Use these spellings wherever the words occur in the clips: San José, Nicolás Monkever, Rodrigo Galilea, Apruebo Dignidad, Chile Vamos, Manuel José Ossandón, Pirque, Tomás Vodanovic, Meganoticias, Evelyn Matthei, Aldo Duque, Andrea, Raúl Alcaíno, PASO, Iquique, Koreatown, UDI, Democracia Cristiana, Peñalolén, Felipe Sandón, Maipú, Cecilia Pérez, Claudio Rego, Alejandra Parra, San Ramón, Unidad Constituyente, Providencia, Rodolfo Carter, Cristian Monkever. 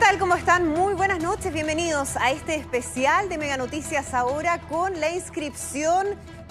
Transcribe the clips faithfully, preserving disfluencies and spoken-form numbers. tal? ¿Cómo están? Muy buenas noches, bienvenidos a este especial de Mega Noticias ahora con la inscripción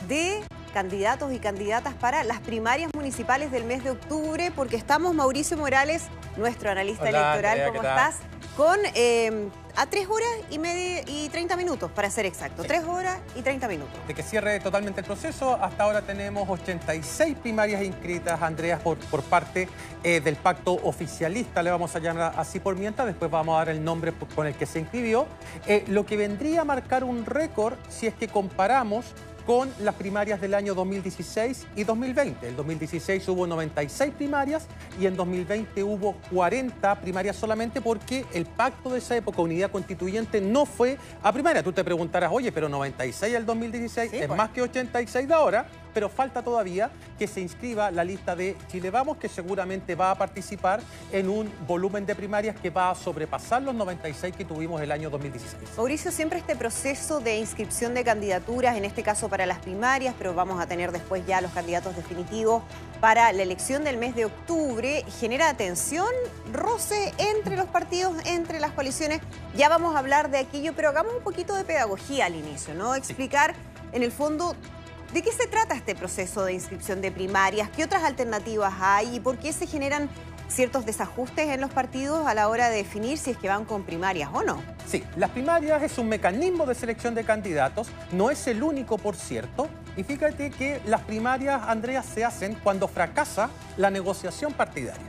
de candidatos y candidatas para las primarias municipales del mes de octubre, porque estamos Mauricio Morales, nuestro analista Hola, electoral, Andrea, ¿cómo estás? Con eh, a tres horas y media y treinta minutos, para ser exacto, sí. tres horas y treinta minutos. De que cierre totalmente el proceso, hasta ahora tenemos ochenta y seis primarias inscritas, Andrea, por, por parte eh, del pacto oficialista, le vamos a llamar así por mientras, después vamos a dar el nombre con el que se inscribió, eh, lo que vendría a marcar un récord si es que comparamos con las primarias del año dos mil dieciséis y dos mil veinte. En dos mil dieciséis hubo noventa y seis primarias y en dos mil veinte hubo cuarenta primarias solamente porque el pacto de esa época, Unidad Constituyente, no fue a primaria. Tú te preguntarás, oye, pero noventa y seis al dos mil dieciséis sí, es pues. Más que ochenta y seis de ahora, pero falta todavía que se inscriba la lista de Chile Vamos, que seguramente va a participar en un volumen de primarias que va a sobrepasar los noventa y seis que tuvimos el año dos mil dieciséis. Mauricio, siempre este proceso de inscripción de candidaturas, en este caso para para las primarias, pero vamos a tener después ya los candidatos definitivos para la elección del mes de octubre, genera tensión, roce entre los partidos, entre las coaliciones. Ya vamos a hablar de aquello, pero hagamos un poquito de pedagogía al inicio, ¿no? Explicar, en el fondo, ¿de qué se trata este proceso de inscripción de primarias? ¿Qué otras alternativas hay? ¿Y por qué se generan ciertos desajustes en los partidos a la hora de definir si es que van con primarias o no? Sí, las primarias es un mecanismo de selección de candidatos, no es el único, por cierto, y fíjate que las primarias, Andrea, se hacen cuando fracasa la negociación partidaria.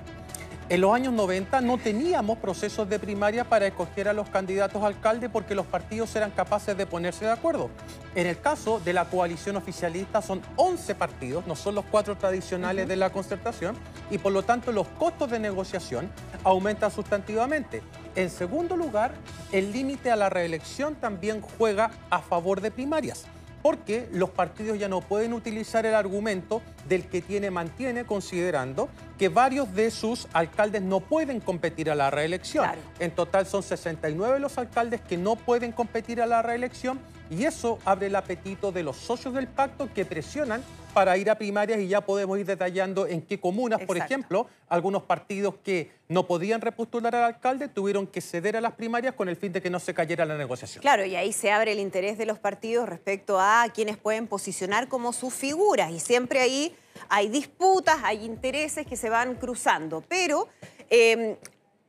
En los años noventa no teníamos procesos de primaria para escoger a los candidatos a alcalde porque los partidos eran capaces de ponerse de acuerdo. En el caso de la coalición oficialista son once partidos, no son los cuatro tradicionales uh-huh. de la concertación, y por lo tanto los costos de negociación aumentan sustantivamente. En segundo lugar, el límite a la reelección también juega a favor de primarias, porque los partidos ya no pueden utilizar el argumento del que tiene mantiene, considerando que varios de sus alcaldes no pueden competir a la reelección. Claro. En total son sesenta y nueve los alcaldes que no pueden competir a la reelección y eso abre el apetito de los socios del pacto que presionan para ir a primarias y ya podemos ir detallando en qué comunas, exacto, por ejemplo, algunos partidos que no podían repostular al alcalde tuvieron que ceder a las primarias con el fin de que no se cayera la negociación. Claro, y ahí se abre el interés de los partidos respecto a quienes pueden posicionar como sus figuras y siempre ahí hay disputas, hay intereses que se van cruzando, pero eh,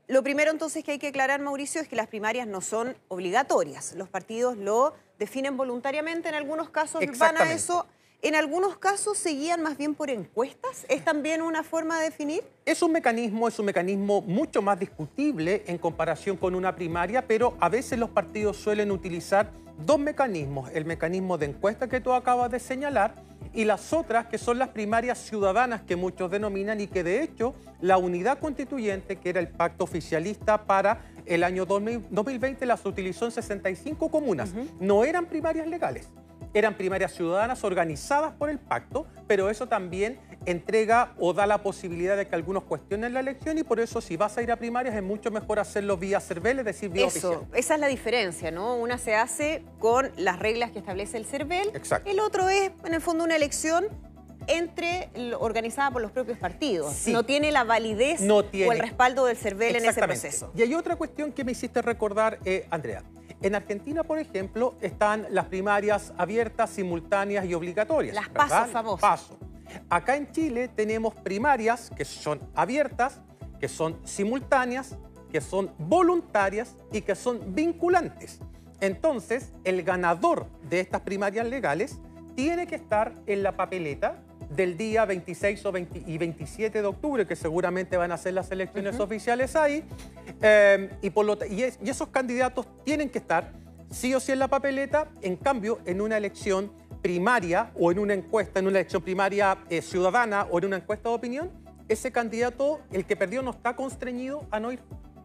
lo primero entonces que hay que aclarar, Mauricio, es que las primarias no son obligatorias, los partidos lo definen voluntariamente, en algunos casos van a eso. En algunos casos se guían más bien por encuestas. ¿Es también una forma de definir? Es un mecanismo, es un mecanismo mucho más discutible en comparación con una primaria, pero a veces los partidos suelen utilizar dos mecanismos. El mecanismo de encuesta que tú acabas de señalar y las otras que son las primarias ciudadanas que muchos denominan y que de hecho la Unidad Constituyente, que era el pacto oficialista para el año dos mil veinte, las utilizó en sesenta y cinco comunas. Uh-huh. No eran primarias legales. Eran primarias ciudadanas organizadas por el pacto, pero eso también entrega o da la posibilidad de que algunos cuestionen la elección y por eso si vas a ir a primarias es mucho mejor hacerlo vía Servel, es decir, vía eso, oficial. Esa es la diferencia, ¿no? Una se hace con las reglas que establece el Servel, exacto, el otro es, en el fondo, una elección entre organizada por los propios partidos. Sí. No tiene la validez no tiene. o el respaldo del Servel en ese proceso. Y hay otra cuestión que me hiciste recordar, eh, Andrea. En Argentina, por ejemplo, están las primarias abiertas, simultáneas y obligatorias. Las PASO famosas. PASO. Acá en Chile tenemos primarias que son abiertas, que son simultáneas, que son voluntarias y que son vinculantes. Entonces, el ganador de estas primarias legales tiene que estar en la papeleta del día veintiséis y veintisiete de octubre, que seguramente van a ser las elecciones uh-huh. oficiales ahí, eh, y, por lo y, es y esos candidatos tienen que estar sí o sí en la papeleta, en cambio, en una elección primaria o en una encuesta, en una elección primaria eh, ciudadana o en una encuesta de opinión, ese candidato, el que perdió, no está constreñido a no ir.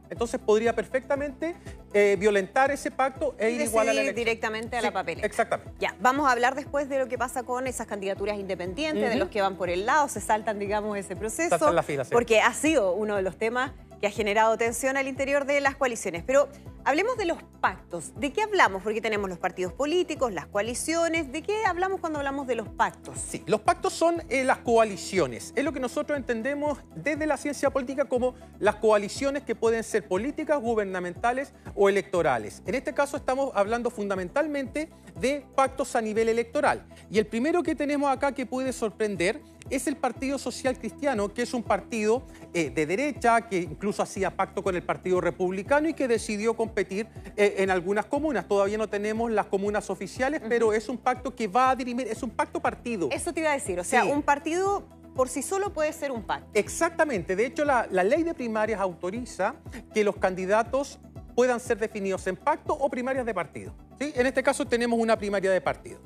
Entonces podría perfectamente eh, violentar ese pacto e ir igual a la elección. Directamente a sí, la papeleta. Exactamente. Ya, vamos a hablar después de lo que pasa con esas candidaturas independientes, uh-huh. de los que van por el lado, se saltan, digamos, ese proceso. Saltan la fila, sí. Porque ha sido uno de los temas que ha generado tensión al interior de las coaliciones. Pero Hablemos de los pactos. ¿De qué hablamos? Porque tenemos los partidos políticos, las coaliciones. ¿De qué hablamos cuando hablamos de los pactos? Sí, los pactos son eh, las coaliciones. Es lo que nosotros entendemos desde la ciencia política como las coaliciones que pueden ser políticas, gubernamentales o electorales. En este caso estamos hablando fundamentalmente de pactos a nivel electoral. Y el primero que tenemos acá que puede sorprender es el Partido Social Cristiano, que es un partido eh, de derecha que incluso hacía pacto con el Partido Republicano y que decidió competir eh, en algunas comunas. Todavía no tenemos las comunas oficiales, uh-huh. pero es un pacto que va a dirimir, es un pacto partido. Eso te iba a decir, o sea, sí. un partido por sí solo puede ser un pacto. Exactamente, de hecho la, la ley de primarias autoriza que los candidatos puedan ser definidos en pacto o primarias de partido. ¿Sí? En este caso tenemos una primaria de partido.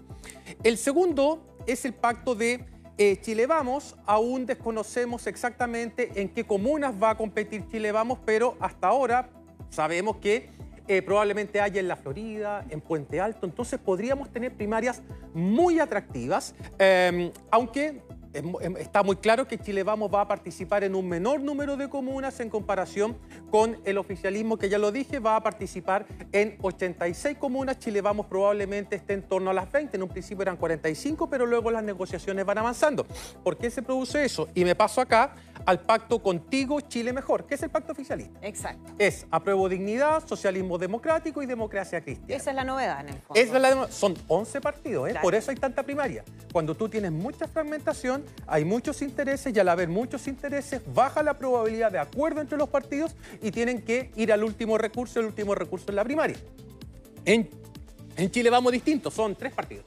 El segundo es el pacto de Eh, Chile Vamos. Aún desconocemos exactamente en qué comunas va a competir Chile Vamos, pero hasta ahora sabemos que eh, probablemente haya en La Florida, en Puente Alto, entonces podríamos tener primarias muy atractivas, eh, aunque eh, está muy claro que Chile Vamos va a participar en un menor número de comunas en comparación con el oficialismo, que ya lo dije, va a participar en ochenta y seis comunas. Chile Vamos probablemente esté en torno a las veinte, en un principio eran cuarenta y cinco, pero luego las negociaciones van avanzando. ¿Por qué se produce eso? Y me paso acá al pacto Contigo Chile Mejor, que es el pacto oficialista. Exacto. Es Apruebo Dignidad, Socialismo Democrático y Democracia Cristiana. Esa es la novedad en el fondo. Esa es la, son once partidos, ¿eh? Claro. Por eso hay tanta primaria. Cuando tú tienes mucha fragmentación, hay muchos intereses, y al haber muchos intereses, baja la probabilidad de acuerdo entre los partidos y tienen que ir al último recurso, el último recurso en la primaria. En, en Chile Vamos distinto, son tres partidos.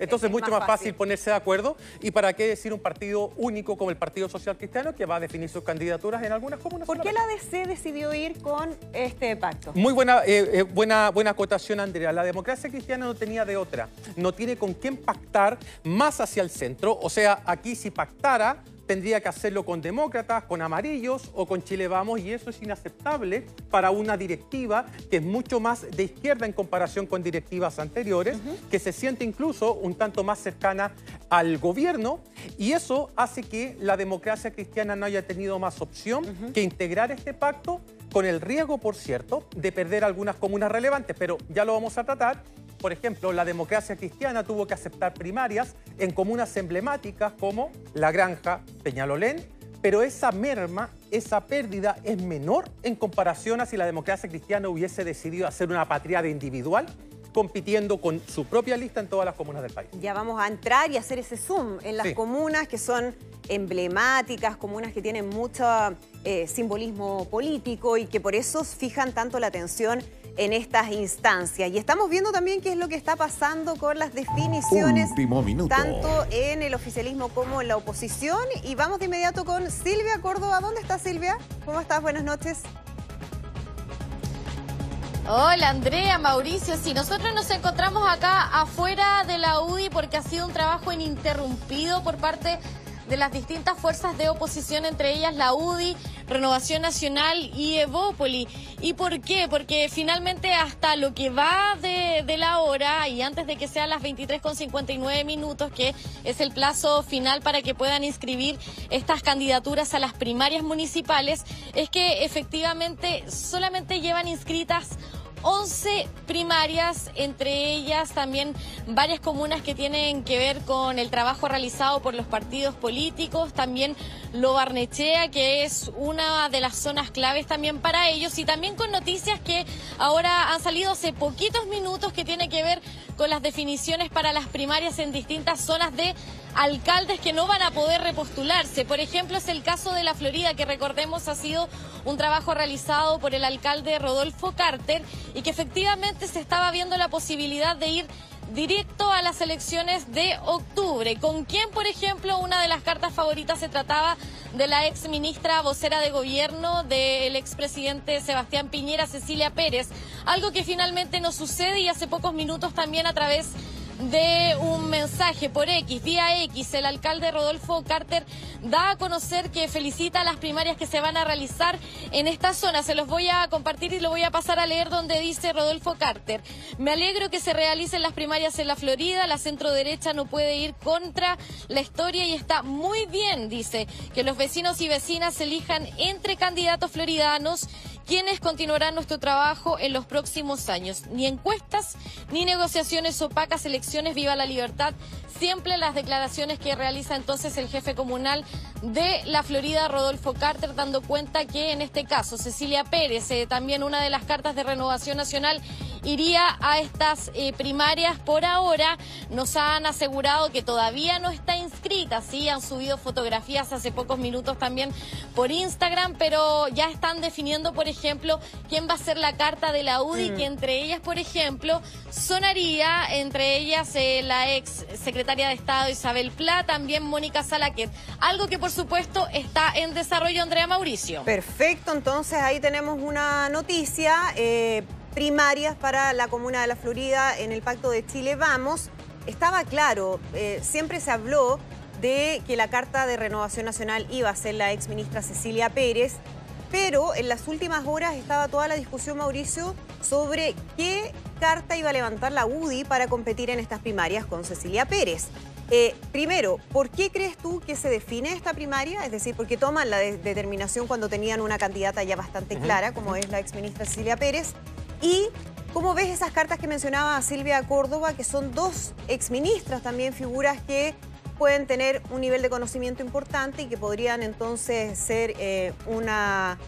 Entonces es mucho más fácil ponerse de acuerdo. ¿Y para qué decir un partido único como el Partido Social Cristiano, que va a definir sus candidaturas en algunas comunas? ¿Por qué la A D C decidió ir con este pacto? Muy buena, eh, buena, buena acotación, Andrea. La Democracia Cristiana no tenía de otra. No tiene con quién pactar más hacia el centro. O sea, aquí si pactara, tendría que hacerlo con demócratas, con amarillos o con Chile Vamos, y eso es inaceptable para una directiva que es mucho más de izquierda en comparación con directivas anteriores, uh-huh. que se siente incluso un tanto más cercana al gobierno, y eso hace que la Democracia Cristiana no haya tenido más opción uh-huh. que integrar este pacto, con el riesgo, por cierto, de perder algunas comunas relevantes, pero ya lo vamos a tratar. Por ejemplo, la Democracia Cristiana tuvo que aceptar primarias en comunas emblemáticas como La Granja, Peñalolén, pero esa merma, esa pérdida es menor en comparación a si la Democracia Cristiana hubiese decidido hacer una patriada individual compitiendo con su propia lista en todas las comunas del país. Ya vamos a entrar y hacer ese zoom en las sí. comunas que son emblemáticas, comunas que tienen mucho eh, simbolismo político y que por eso fijan tanto la atención en estas instancias. Y estamos viendo también qué es lo que está pasando con las definiciones, tanto en el oficialismo como en la oposición. Y vamos de inmediato con Silvia Córdoba. ¿Dónde está Silvia? ¿Cómo estás? Buenas noches. Hola Andrea, Mauricio, sí, nosotros nos encontramos acá afuera de la U D I porque ha sido un trabajo ininterrumpido por parte de las distintas fuerzas de oposición, entre ellas la U D I, Renovación Nacional y Evópoli. ¿Y por qué? Porque finalmente hasta lo que va de, de la hora y antes de que sean las veintitrés con cincuenta y nueve minutos, que es el plazo final para que puedan inscribir estas candidaturas a las primarias municipales, es que efectivamente solamente llevan inscritas once primarias, entre ellas también varias comunas que tienen que ver con el trabajo realizado por los partidos políticos, también Lobarnechea, que es una de las zonas claves también para ellos, y también con noticias que ahora han salido hace poquitos minutos que tiene que ver con las definiciones para las primarias en distintas zonas de alcaldes que no van a poder repostularse. Por ejemplo, es el caso de La Florida, que recordemos ha sido un trabajo realizado por el alcalde Rodolfo Carter y que efectivamente se estaba viendo la posibilidad de ir directo a las elecciones de octubre, con quien, por ejemplo, una de las cartas favoritas se trataba de la ex ministra vocera de gobierno del expresidente Sebastián Piñera, Cecilia Pérez, algo que finalmente no sucede, y hace pocos minutos también a través de un mensaje por X, vía X, el alcalde Rodolfo Carter da a conocer que felicita a las primarias que se van a realizar en esta zona. Se los voy a compartir y lo voy a pasar a leer, donde dice Rodolfo Carter: me alegro que se realicen las primarias en la Florida, la centroderecha no puede ir contra la historia y está muy bien, dice, que los vecinos y vecinas elijan entre candidatos floridanos quienes continuarán nuestro trabajo en los próximos años. Ni encuestas, ni negociaciones opacas, elecciones, viva la libertad. Siempre las declaraciones que realiza entonces el jefe comunal de La Florida, Rodolfo Carter, dando cuenta que en este caso Cecilia Pérez, eh, también una de las cartas de Renovación Nacional, iría a estas eh, primarias. Por ahora nos han asegurado que todavía no está inscrita, sí, han subido fotografías hace pocos minutos también por Instagram, pero ya están definiendo, por ejemplo, quién va a ser la carta de la U D I, mm. que entre ellas, por ejemplo, sonaría entre ellas eh, la ex secretaria de Estado Isabel Pla, también Mónica Salaquet, algo que por supuesto está en desarrollo, Andrea, Mauricio. Perfecto, entonces ahí tenemos una noticia, eh... primarias para la comuna de La Florida en el Pacto de Chile Vamos. Estaba claro, eh, siempre se habló de que la carta de Renovación Nacional iba a ser la exministra Cecilia Pérez, pero en las últimas horas estaba toda la discusión, Mauricio, sobre qué carta iba a levantar la U D I para competir en estas primarias con Cecilia Pérez. Eh, primero, ¿por qué crees tú que se define esta primaria? Es decir, ¿por qué toman la de determinación cuando tenían una candidata ya bastante clara, como es la exministra Cecilia Pérez? Y cómo ves esas cartas que mencionaba Silvia Córdoba, que son dos exministras también, figuras que pueden tener un nivel de conocimiento importante y que podrían entonces ser eh, una,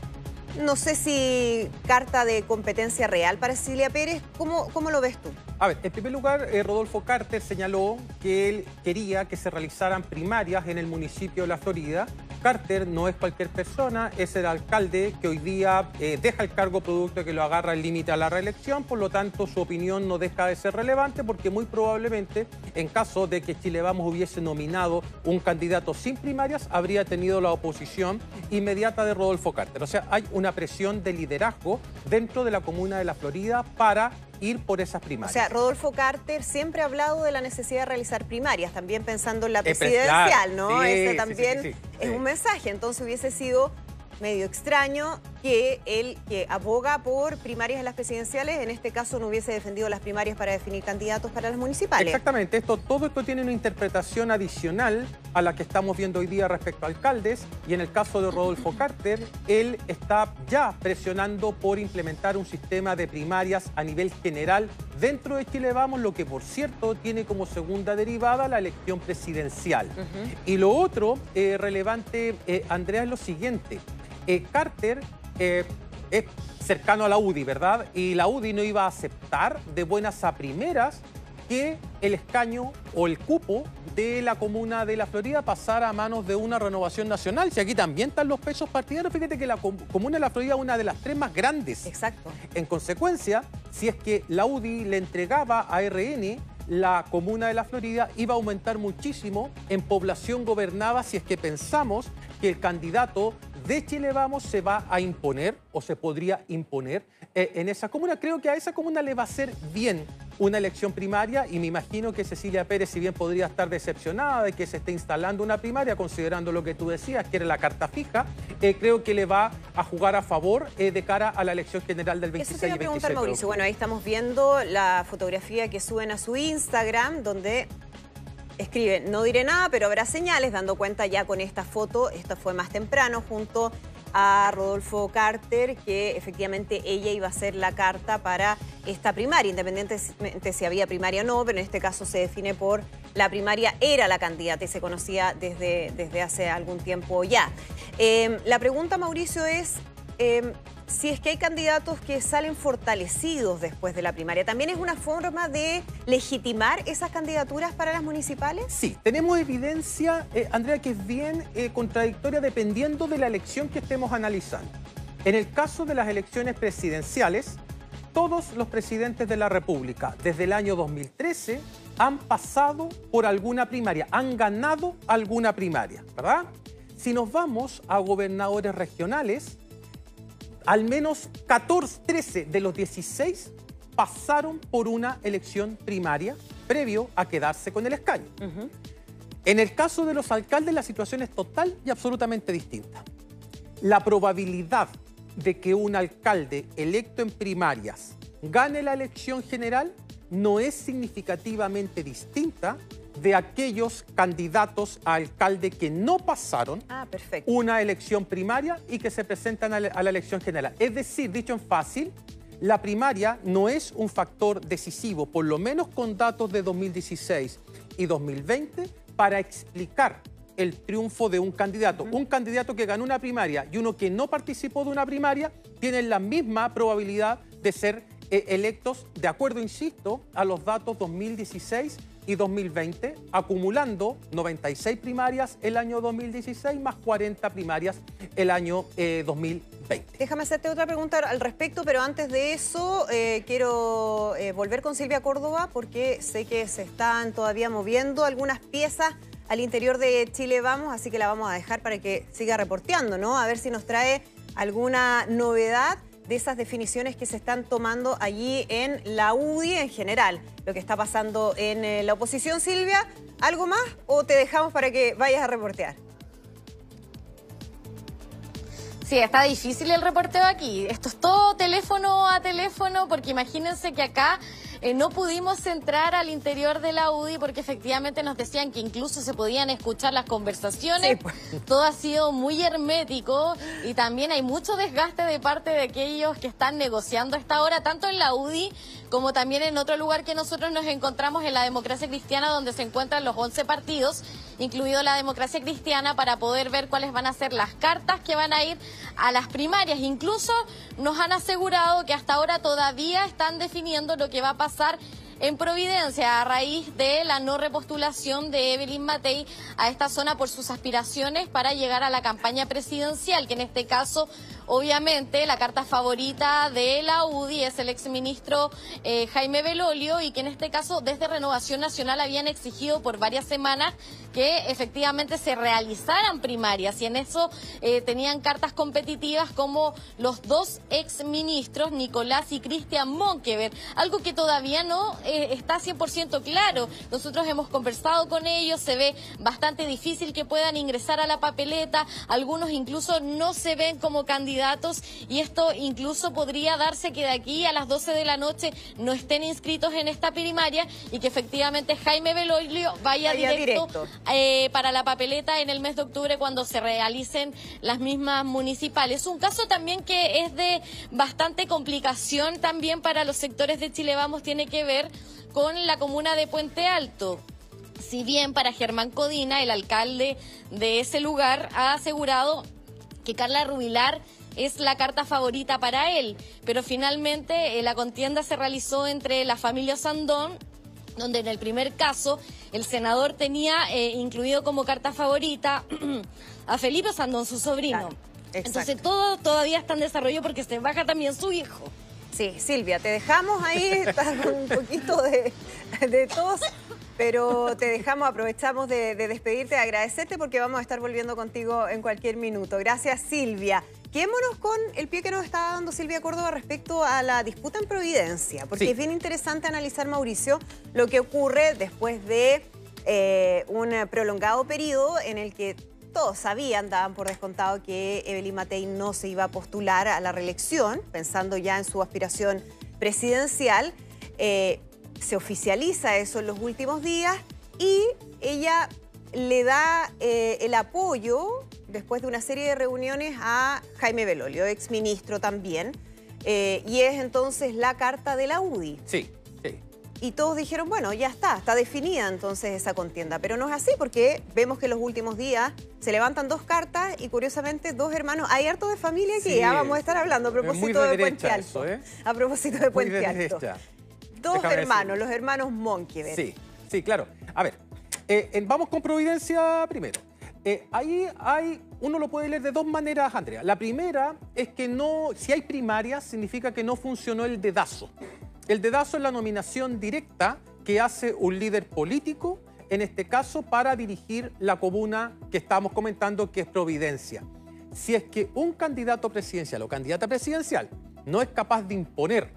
no sé si carta de competencia real para Cecilia Pérez. ¿Cómo, cómo lo ves tú? A ver, en primer lugar, eh, Rodolfo Carter señaló que él quería que se realizaran primarias en el municipio de La Florida. Carter no es cualquier persona, es el alcalde que hoy día eh, deja el cargo producto de que lo agarra el límite a la reelección, por lo tanto su opinión no deja de ser relevante, porque muy probablemente en caso de que Chile Vamos hubiese nominado un candidato sin primarias, habría tenido la oposición inmediata de Rodolfo Carter. O sea, hay una presión de liderazgo dentro de la comuna de La Florida para ir por esas primarias. O sea, Rodolfo Carter siempre ha hablado de la necesidad de realizar primarias, también pensando en la presidencial, ¿no? Sí, Ese también sí, sí, sí, sí. es un mensaje, entonces hubiese sido medio extraño que él, que aboga por primarias en las presidenciales, en este caso no hubiese defendido las primarias para definir candidatos para las municipales. Exactamente, esto, todo esto tiene una interpretación adicional a la que estamos viendo hoy día respecto a alcaldes, y en el caso de Rodolfo Carter, él está ya presionando por implementar un sistema de primarias a nivel general dentro de Chile Vamos, lo que por cierto tiene como segunda derivada la elección presidencial. Uh-huh. Y lo otro eh, relevante, eh, Andrea, es lo siguiente. Eh, Carter eh, es cercano a la U D I, ¿verdad? Y la U D I no iba a aceptar de buenas a primeras que el escaño o el cupo de la comuna de La Florida pasara a manos de una Renovación Nacional. Si aquí también están los pesos partidarios, fíjate que la comuna de La Florida es una de las tres más grandes. Exacto. En consecuencia, si es que la U D I le entregaba a R N, la comuna de La Florida iba a aumentar muchísimo en población gobernada, si es que pensamos que el candidato de Chile Vamos se va a imponer o se podría imponer eh, en esa comuna. Creo que a esa comuna le va a hacer bien una elección primaria, y me imagino que Cecilia Pérez, si bien podría estar decepcionada de que se esté instalando una primaria, considerando lo que tú decías, que era la carta fija, eh, creo que le va a jugar a favor eh, de cara a la elección general del veintiséis. Eso te iba a preguntar, Mauricio. Bueno, ahí estamos viendo la fotografía que suben a su Instagram, donde escribe, no diré nada, pero habrá señales, dando cuenta ya con esta foto, esta fue más temprano, junto a Rodolfo Carter, que efectivamente ella iba a ser la carta para esta primaria, independientemente si había primaria o no, pero en este caso se define por la primaria, era la candidata y se conocía desde, desde hace algún tiempo ya. Eh, la pregunta, Mauricio, es eh, si es que hay candidatos que salen fortalecidos después de la primaria. ¿También es una forma de legitimar esas candidaturas para las municipales? Sí, tenemos evidencia, eh, Andrea, que es bien eh, contradictoria dependiendo de la elección que estemos analizando. En el caso de las elecciones presidenciales, todos los presidentes de la República desde el año dos mil trece han pasado por alguna primaria, han ganado alguna primaria, ¿verdad? Si nos vamos a gobernadores regionales, al menos catorce, trece de los dieciséis pasaron por una elección primaria previo a quedarse con el escaño. Uh-huh. En el caso de los alcaldes, la situación es total y absolutamente distinta. La probabilidad de que un alcalde electo en primarias gane la elección general no es significativamente distinta de aquellos candidatos a alcalde que no pasaron ah, una elección primaria y que se presentan a la elección general. Es decir, dicho en fácil, la primaria no es un factor decisivo, por lo menos con datos de dos mil dieciséis y dos mil veinte, para explicar el triunfo de un candidato. Uh-huh. Un candidato que ganó una primaria y uno que no participó de una primaria tienen la misma probabilidad de ser eh, electos, de acuerdo, insisto, a los datos dos mil dieciséis y dos mil veinte, acumulando noventa y seis primarias el año dos mil dieciséis más cuarenta primarias el año eh, dos mil veinte. Déjame hacerte otra pregunta al respecto, pero antes de eso eh, quiero eh, volver con Silvia Córdoba, porque sé que se están todavía moviendo algunas piezas al interior de Chile Vamos, así que la vamos a dejar para que siga reporteando, ¿no? A ver si nos trae alguna novedad de esas definiciones que se están tomando allí en la U D I en general, lo que está pasando en eh, la oposición. Silvia, ¿algo más o te dejamos para que vayas a reportear? Sí, está difícil el reporteo aquí. Esto es todo teléfono a teléfono, porque imagínense que acá Eh, no pudimos entrar al interior de la U D I porque efectivamente nos decían que incluso se podían escuchar las conversaciones. Sí, pues. Todo ha sido muy hermético y también hay mucho desgaste de parte de aquellos que están negociando a esta hora, tanto en la U D I como también en otro lugar que nosotros nos encontramos, en la Democracia Cristiana, donde se encuentran los once partidos, incluido la Democracia Cristiana, para poder ver cuáles van a ser las cartas que van a ir a las primarias. Incluso nos han asegurado que hasta ahora todavía están definiendo lo que va a pasar en Providencia a raíz de la no repostulación de Evelyn Matthei a esta zona por sus aspiraciones para llegar a la campaña presidencial, que en este caso, obviamente, la carta favorita de la U D I es el exministro eh, Jaime Bellolio, y que en este caso desde Renovación Nacional habían exigido por varias semanas que efectivamente se realizaran primarias, y en eso eh, tenían cartas competitivas como los dos exministros Nicolás y Cristian Monkever, algo que todavía no eh, está cien por ciento claro. Nosotros hemos conversado con ellos, se ve bastante difícil que puedan ingresar a la papeleta, algunos incluso no se ven como candidatos, y esto incluso podría darse que de aquí a las doce de la noche no estén inscritos en esta primaria y que efectivamente Jaime Bellolio vaya, vaya directo, directo. Eh, para la papeleta en el mes de octubre, cuando se realicen las mismas municipales. Un caso también que es de bastante complicación también para los sectores de Chile Vamos tiene que ver con la comuna de Puente Alto. Si bien para Germán Codina, el alcalde de ese lugar, ha asegurado que Carla Rubilar es la carta favorita para él, pero finalmente eh, la contienda se realizó entre la familia Ossandón, donde en el primer caso el senador tenía eh, incluido como carta favorita a Felipe Sandón, su sobrino. Claro, entonces todo todavía está en desarrollo porque se baja también su hijo. Sí, Silvia, te dejamos ahí, con un poquito de, de tos, pero te dejamos, aprovechamos de, de despedirte, de agradecerte, porque vamos a estar volviendo contigo en cualquier minuto. Gracias, Silvia. Quedémonos con el pie que nos estaba dando Silvia Córdoba respecto a la disputa en Providencia, porque sí, es bien interesante analizar, Mauricio, lo que ocurre después de eh, un prolongado periodo en el que todos sabían, daban por descontado que Evelyn Matthei no se iba a postular a la reelección, pensando ya en su aspiración presidencial. Eh, se oficializa eso en los últimos días y ella le da eh, el apoyo, después de una serie de reuniones, a Jaime Bellolio, exministro también, eh, y es entonces la carta de la U D I. Sí, sí. Y todos dijeron, bueno, ya está, está definida entonces esa contienda. Pero no es así, porque vemos que en los últimos días se levantan dos cartas y curiosamente dos hermanos. Hay harto de familia que sí, ya vamos a estar hablando a propósito de, de Puente Alto. Eso, ¿eh? A propósito de muy Puente de Alto. Dos Déjame hermanos, decir. los hermanos Monkever. Sí, sí, claro. A ver, eh, eh, vamos con Providencia primero. Eh, ahí hay, uno lo puede leer de dos maneras, Andrea. La primera es que no, si hay primarias, significa que no funcionó el dedazo. El dedazo es la nominación directa que hace un líder político, en este caso para dirigir la comuna que estamos comentando, que es Providencia. Si es que un candidato presidencial o candidata presidencial no es capaz de imponer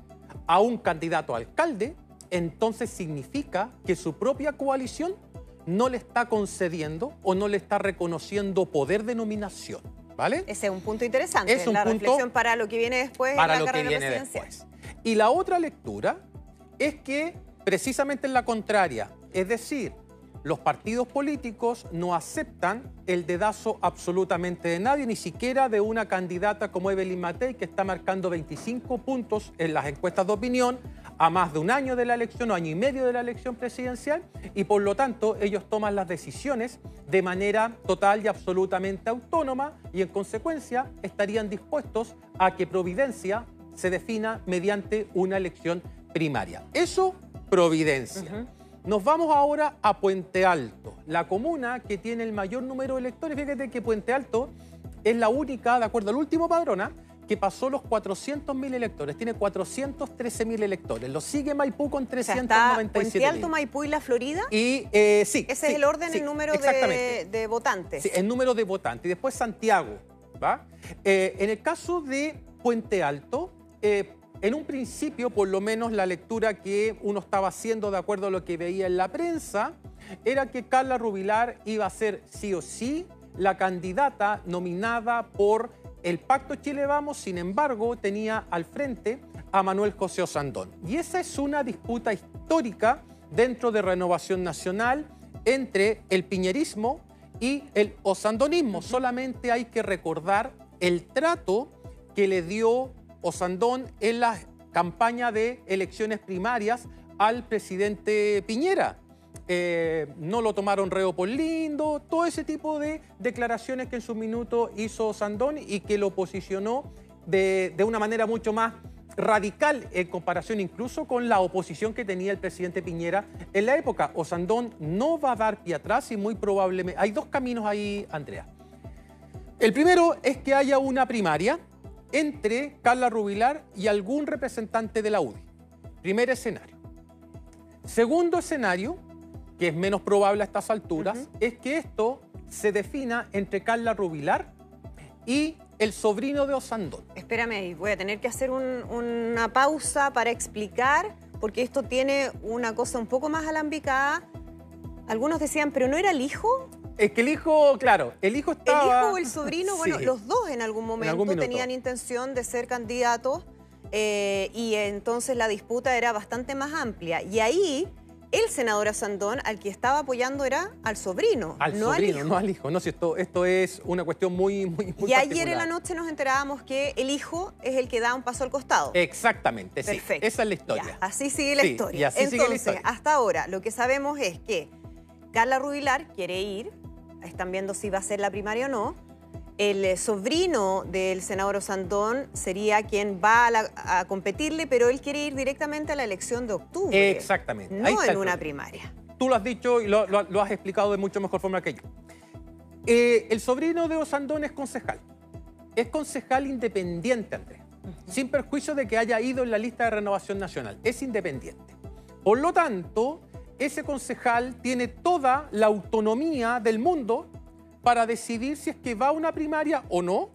a un candidato alcalde, entonces significa que su propia coalición no le está concediendo o no le está reconociendo poder de nominación, ¿vale? Ese es un punto interesante, es un la punto reflexión para lo que viene después para en la lo carrera que viene después. Y la otra lectura es que precisamente en la contraria, es decir, los partidos políticos no aceptan el dedazo absolutamente de nadie, ni siquiera de una candidata como Evelyn Matthei, que está marcando veinticinco puntos en las encuestas de opinión a más de un año de la elección o año y medio de la elección presidencial, y por lo tanto ellos toman las decisiones de manera total y absolutamente autónoma, y en consecuencia estarían dispuestos a que Providencia se defina mediante una elección primaria. Eso, Providencia. Uh-huh. Nos vamos ahora a Puente Alto, la comuna que tiene el mayor número de electores. Fíjate que Puente Alto es la única, de acuerdo al último padrón, que pasó los cuatrocientos mil electores. Tiene cuatrocientos trece mil electores. Lo sigue Maipú con trescientos noventa y siete mil. Puente Alto, Maipú y La Florida. Y eh, sí. Ese sí, es el orden, sí, el número de, de votantes. Sí, el número de votantes. Y después Santiago, ¿va? Eh, en el caso de Puente Alto, eh, en un principio, por lo menos la lectura que uno estaba haciendo de acuerdo a lo que veía en la prensa, era que Carla Rubilar iba a ser sí o sí la candidata nominada por el Pacto Chile Vamos. Sin embargo, tenía al frente a Manuel José Ossandón. Y esa es una disputa histórica dentro de Renovación Nacional entre el piñerismo y el ossandonismo. Solamente hay que recordar el trato que le dio Ossandón en la campaña de elecciones primarias al presidente Piñera. Eh, no lo tomaron reo por lindo, todo ese tipo de declaraciones que en su minuto hizo Ossandón y que lo posicionó de, de una manera mucho más radical en comparación incluso con la oposición que tenía el presidente Piñera en la época. Ossandón no va a dar pie atrás y muy probablemente... Hay dos caminos ahí, Andrea. El primero es que haya una primaria entre Carla Rubilar y algún representante de la U D I. Primer escenario. Segundo escenario, que es menos probable a estas alturas, uh-huh, es que esto se defina entre Carla Rubilar y el sobrino de Ossandón. Espérame ahí, voy a tener que hacer un, una pausa para explicar, porque esto tiene una cosa un poco más alambicada. Algunos decían, ¿pero no era el hijo? Es que el hijo, claro, el hijo estaba... El hijo o el sobrino, bueno, sí, los dos en algún momento en algún tenían intención de ser candidatos eh, y entonces la disputa era bastante más amplia. Y ahí el senador Ossandón al que estaba apoyando era al sobrino, al no sobrino, al hijo. No al hijo, no, si esto, esto es una cuestión muy, muy, muy Y ayer particular. En la noche nos enterábamos que el hijo es el que da un paso al costado. Exactamente, sí. Perfecto. Esa es la historia. Ya, así sigue la sí, historia. Y así entonces, sigue la historia. Hasta ahora lo que sabemos es que Carla Rubilar quiere ir... Están viendo si va a ser la primaria o no. El sobrino del senador Ossandón sería quien va a, la, a competirle, pero él quiere ir directamente a la elección de octubre. Exactamente. No en una primaria. Tú lo has dicho y lo, lo, lo has explicado de mucho mejor forma que yo. Eh, el sobrino de Ossandón es concejal. Es concejal independiente, Andrés. Uh-huh. Sin perjuicio de que haya ido en la lista de Renovación Nacional. Es independiente. Por lo tanto... Ese concejal tiene toda la autonomía del mundo para decidir si es que va a una primaria o no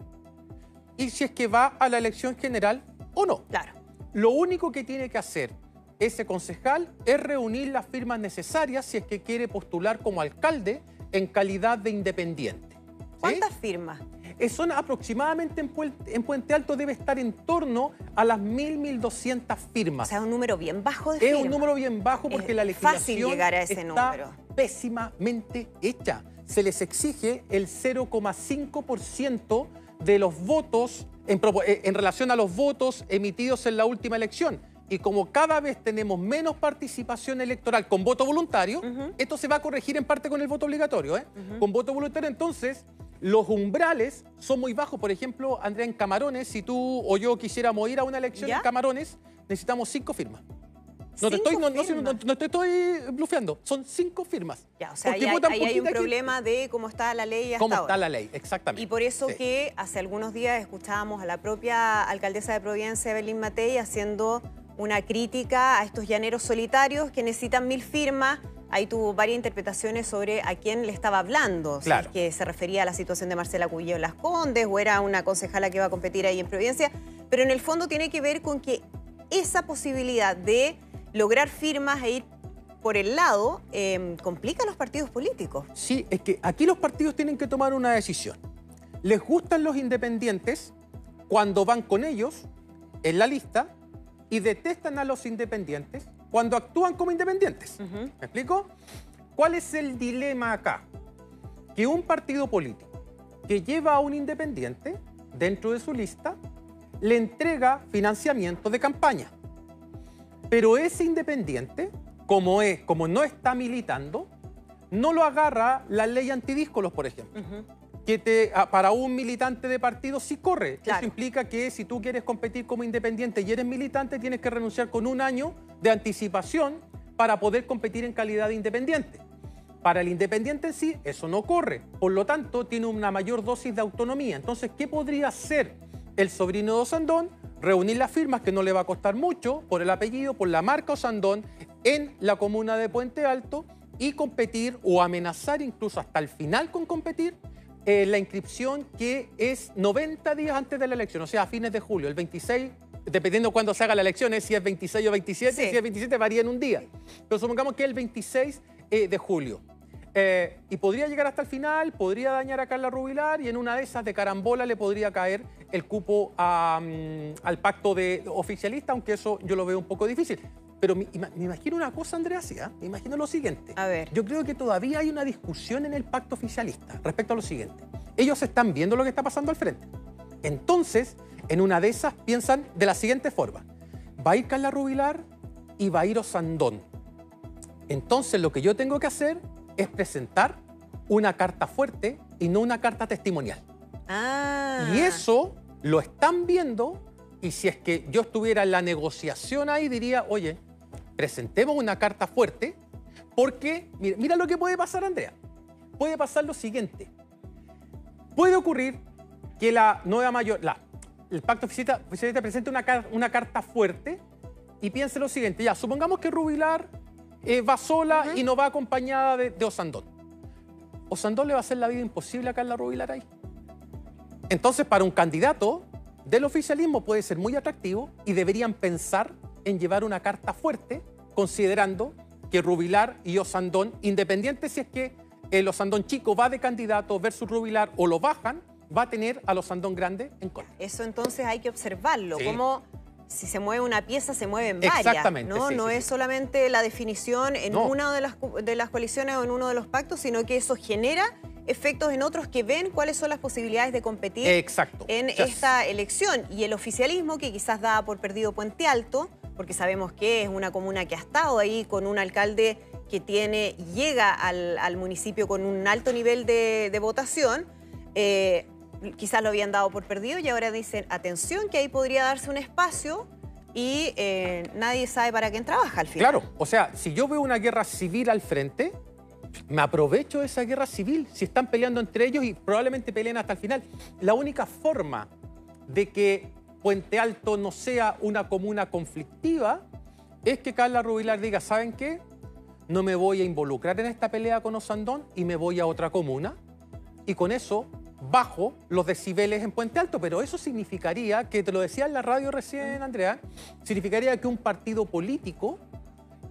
y si es que va a la elección general o no. Claro. Lo único que tiene que hacer ese concejal es reunir las firmas necesarias si es que quiere postular como alcalde en calidad de independiente. ¿Sí? ¿Cuántas firmas? Son aproximadamente en Puente, en Puente Alto debe estar en torno a las mil, mil doscientas firmas. O sea, un número bien bajo de firmas. Es un número bien bajo porque es la legislación fácil llegar a ese está número. Pésimamente hecha. Se les exige el cero coma cinco por ciento de los votos en, en relación a los votos emitidos en la última elección. Y como cada vez tenemos menos participación electoral con voto voluntario, uh-huh, esto se va a corregir en parte con el voto obligatorio, ¿eh? Uh-huh. Con voto voluntario, entonces... Los umbrales son muy bajos. Por ejemplo, Andrea, en Camarones, si tú o yo quisiéramos ir a una elección, ¿ya?, en Camarones, necesitamos cinco firmas. No, ¿Cinco te estoy, no, firmas? No, no, no te estoy blufeando, son cinco firmas. Ya, o sea, ahí hay, hay un aquí. problema de cómo está la ley hasta ¿Cómo ahora. Cómo está la ley, exactamente. Y por eso sí. que hace algunos días escuchábamos a la propia alcaldesa de Providencia, Evelyn Matthei, haciendo una crítica a estos llaneros solitarios que necesitan mil firmas. Ahí tuvo varias interpretaciones sobre a quién le estaba hablando. Claro. Si es que se refería a la situación de Marcela Cubillo en Las Condes o era una concejala que va a competir ahí en Providencia. Pero en el fondo tiene que ver con que esa posibilidad de lograr firmas e ir por el lado eh, complica a los partidos políticos. Sí, es que aquí los partidos tienen que tomar una decisión. Les gustan los independientes cuando van con ellos en la lista y detestan a los independientes cuando actúan como independientes. Uh-huh. ¿Me explico? ¿Cuál es el dilema acá? Que un partido político que lleva a un independiente dentro de su lista le entrega financiamiento de campaña. Pero ese independiente, como, es, como no está militando, no lo agarra la ley antidíscolos, por ejemplo. Uh-huh. Que te, para un militante de partido sí corre. Claro. Eso implica que si tú quieres competir como independiente y eres militante, tienes que renunciar con un año de anticipación para poder competir en calidad de independiente. Para el independiente en sí, eso no corre. Por lo tanto, tiene una mayor dosis de autonomía. Entonces, ¿qué podría hacer el sobrino de Ossandón? Reunir las firmas, que no le va a costar mucho, por el apellido, por la marca Ossandón, en la comuna de Puente Alto, y competir o amenazar incluso hasta el final con competir Eh, la inscripción, que es noventa días antes de la elección, o sea, a fines de julio, el veintiséis, dependiendo de cuándo se haga la elección, es si es veintiséis o veintisiete, sí. Si es veintisiete varía en un día. Pero supongamos que es el veintiséis eh, de julio. Eh, y podría llegar hasta el final, podría dañar a Carla Rubilar y en una de esas de carambola le podría caer el cupo a, um, al pacto de oficialista, aunque eso yo lo veo un poco difícil. Pero me, me imagino una cosa, Andrea, ¿sí? Me imagino lo siguiente. A ver. Yo creo que todavía hay una discusión en el pacto oficialista respecto a lo siguiente. Ellos están viendo lo que está pasando al frente. Entonces, en una de esas piensan de la siguiente forma. Va a ir Carla Rubilar y va a ir Ossandón. Entonces, lo que yo tengo que hacer es presentar una carta fuerte y no una carta testimonial. Ah. Y eso lo están viendo, y si es que yo estuviera en la negociación ahí, diría, oye, presentemos una carta fuerte, porque mira, mira lo que puede pasar, Andrea. Puede pasar lo siguiente. Puede ocurrir que la nueva mayor... La, el pacto oficialista, oficialista presente una, una carta fuerte y piense lo siguiente. Ya, supongamos que Rubilar eh, va sola uh-huh. y no va acompañada de, de Ossandón. Ossandón le va a hacer la vida imposible a Carla Rubilar ahí. Entonces, para un candidato del oficialismo puede ser muy atractivo y deberían pensar en llevar una carta fuerte, considerando que Rubilar y Ossandón, independiente si es que el Ossandón chico va de candidato versus Rubilar o lo bajan, va a tener al Ossandón grande en contra. Eso entonces hay que observarlo, sí. Como si se mueve una pieza, se mueven varias. Exactamente. No, sí, no sí, es sí. solamente la definición en no. una de las, de las coaliciones o en uno de los pactos, sino que eso genera efectos en otros que ven cuáles son las posibilidades de competir Exacto. en yes. esta elección. Y el oficialismo, que quizás da por perdido Puente Alto, porque sabemos que es una comuna que ha estado ahí con un alcalde que tiene, llega al, al municipio con un alto nivel de, de votación, eh, quizás lo habían dado por perdido y ahora dicen, atención, que ahí podría darse un espacio y eh, nadie sabe para quién trabaja al final. Claro, o sea, si yo veo una guerra civil al frente, me aprovecho de esa guerra civil. Si están peleando entre ellos y probablemente peleen hasta el final. La única forma de que Puente Alto no sea una comuna conflictiva es que Carla Rubilar diga, ¿saben qué? No me voy a involucrar en esta pelea con Ossandón y me voy a otra comuna. Y con eso bajo los decibeles en Puente Alto. Pero eso significaría, que te lo decía en la radio recién, Andrea, significaría que un partido político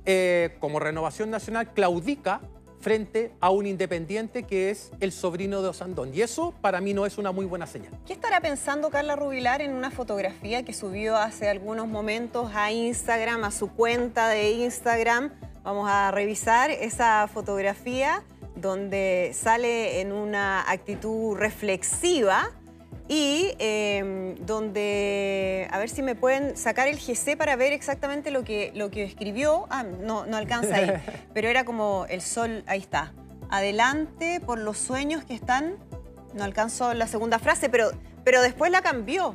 eh, como Renovación Nacional claudica frente a un independiente que es el sobrino de Ossandón. Y eso para mí no es una muy buena señal. ¿Qué estará pensando Carla Rubilar en una fotografía que subió hace algunos momentos a Instagram, a su cuenta de Instagram? Vamos a revisar esa fotografía donde sale en una actitud reflexiva y eh, donde, a ver si me pueden sacar el G C para ver exactamente lo que, lo que escribió. Ah, no, no alcanza ahí, pero era como el sol, ahí está. Adelante por los sueños que están... No alcanzó la segunda frase, pero, pero después la cambió.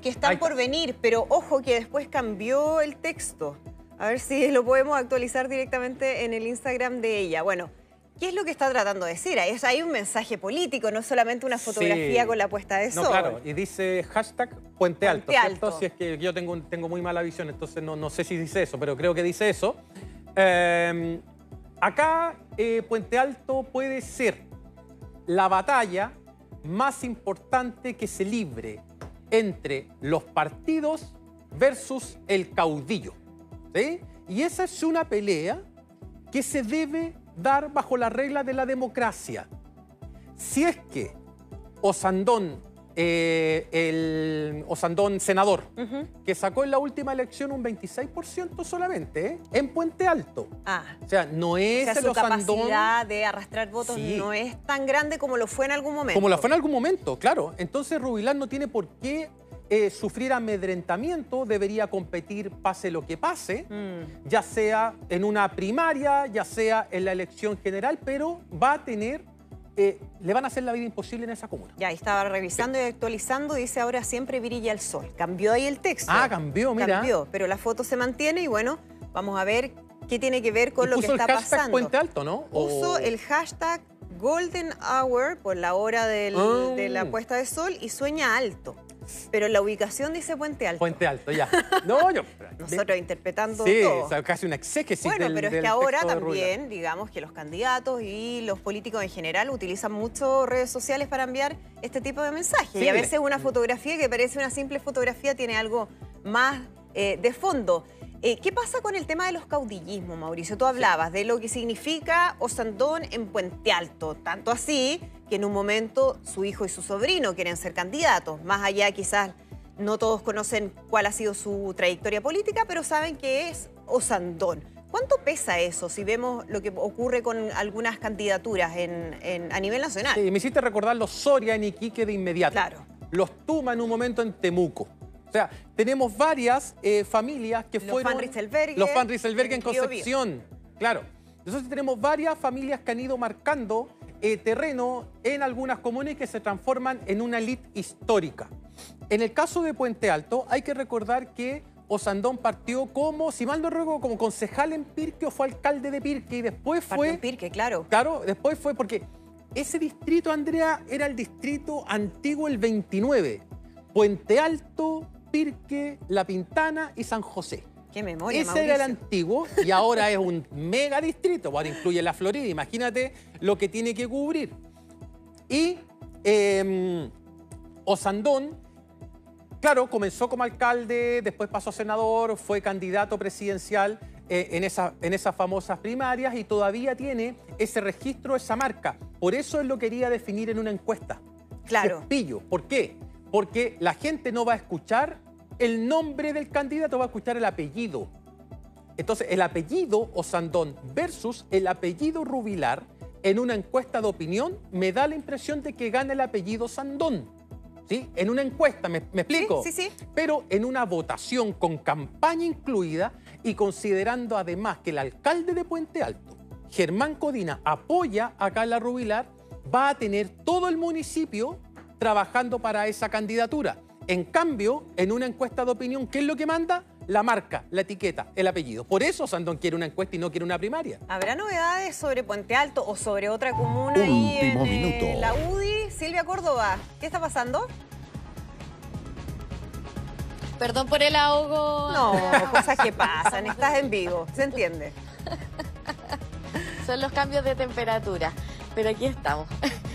Que están por venir, pero ojo que después cambió el texto. A ver si lo podemos actualizar directamente en el Instagram de ella. Bueno, ¿qué es lo que está tratando de decir? Hay, hay un mensaje político, no solamente una fotografía sí. con la puesta de sol. No, claro, y dice hashtag Puente Alto, Puente Alto. ¿Cierto? Si es que yo tengo, tengo muy mala visión, entonces no, no sé si dice eso, pero creo que dice eso. Eh, acá eh, Puente Alto puede ser la batalla más importante que se libre entre los partidos versus el caudillo. ¿Sí? Y esa es una pelea que se debe dar bajo la regla de la democracia. Si es que Ossandón eh, el Ossandón senador, uh-huh. que sacó en la última elección un veintiséis por ciento solamente, ¿eh? En Puente Alto. Ah. O sea, no es o sea, el Ossandón... su capacidad de arrastrar votos sí. no es tan grande como lo fue en algún momento. Como lo fue en algún momento, claro. Entonces Rubilar no tiene por qué... Eh, sufrir amedrentamiento, debería competir pase lo que pase, mm. ya sea en una primaria, ya sea en la elección general, pero va a tener, eh, le van a hacer la vida imposible en esa comuna. Ya, estaba revisando sí. y actualizando, dice ahora siempre brilla el sol. Cambió ahí el texto. Ah, cambió, mira. Cambió, pero la foto se mantiene y bueno, vamos a ver qué tiene que ver con y lo que está pasando. Puso el hashtag Puente Alto, ¿no? Puso o... el hashtag Golden Hour por la hora del, oh. de la puesta de sol y sueña alto. Pero la ubicación dice Puente Alto. Puente Alto, ya. No, yo... Nosotros interpretando sí, todo. Sí, casi una exégesis. Bueno, del, pero es que ahora también, digamos, que los candidatos y los políticos en general utilizan mucho redes sociales para enviar este tipo de mensajes. Sí, y a veces una fotografía que parece una simple fotografía tiene algo más eh, de fondo. Eh, ¿Qué pasa con el tema de los caudillismos, Mauricio? Tú hablabas sí. de lo que significa Ossandón en Puente Alto, tanto así que en un momento su hijo y su sobrino quieren ser candidatos. Más allá quizás no todos conocen cuál ha sido su trayectoria política, pero saben que es Ossandón. ¿Cuánto pesa eso si vemos lo que ocurre con algunas candidaturas en, en, a nivel nacional? Sí, me hiciste recordar los Soria en Iquique de inmediato. Claro. Los Tuma en un momento en Temuco. O sea, tenemos varias eh, familias que los fueron... Los Van Rieselberghe en Concepción. Claro. Entonces tenemos varias familias que han ido marcando eh, terreno en algunas comunas y que se transforman en una elite histórica. En el caso de Puente Alto, hay que recordar que Ossandón partió como, si mal no recuerdo, como concejal en Pirque o fue alcalde de Pirque y después fue... Partió en Pirque, claro. Claro, después fue porque ese distrito, Andrea, era el distrito antiguo, el veintinueve. Puente Alto... Pirque, La Pintana y San José. ¡Qué memoria, Ese Mauricio. Era el antiguo y ahora es un mega distrito. Ahora incluye La Florida, imagínate lo que tiene que cubrir. Y eh, Ossandón, claro, comenzó como alcalde, después pasó a senador, fue candidato presidencial eh, en, esa, en esas famosas primarias y todavía tiene ese registro, esa marca. Por eso él lo quería definir en una encuesta. Claro. Cepillo. ¿Por qué? Porque la gente no va a escuchar el nombre del candidato, va a escuchar el apellido. Entonces, el apellido Ossandón versus el apellido Rubilar en una encuesta de opinión me da la impresión de que gana el apellido Ossandón. ¿Sí? En una encuesta, ¿me, me explico? Sí, sí, sí. Pero en una votación con campaña incluida y considerando además que el alcalde de Puente Alto, Germán Codina, apoya a Carla Rubilar, va a tener todo el municipio trabajando para esa candidatura. En cambio, en una encuesta de opinión, ¿qué es lo que manda? La marca, la etiqueta, el apellido. Por eso Ossandón quiere una encuesta y no quiere una primaria. ¿Habrá novedades sobre Puente Alto o sobre otra comuna ahí en eh, la U D I? Silvia Córdoba, ¿qué está pasando? Perdón por el ahogo. No, cosas que pasan, estás en vivo, se entiende. Son los cambios de temperatura. Pero aquí estamos.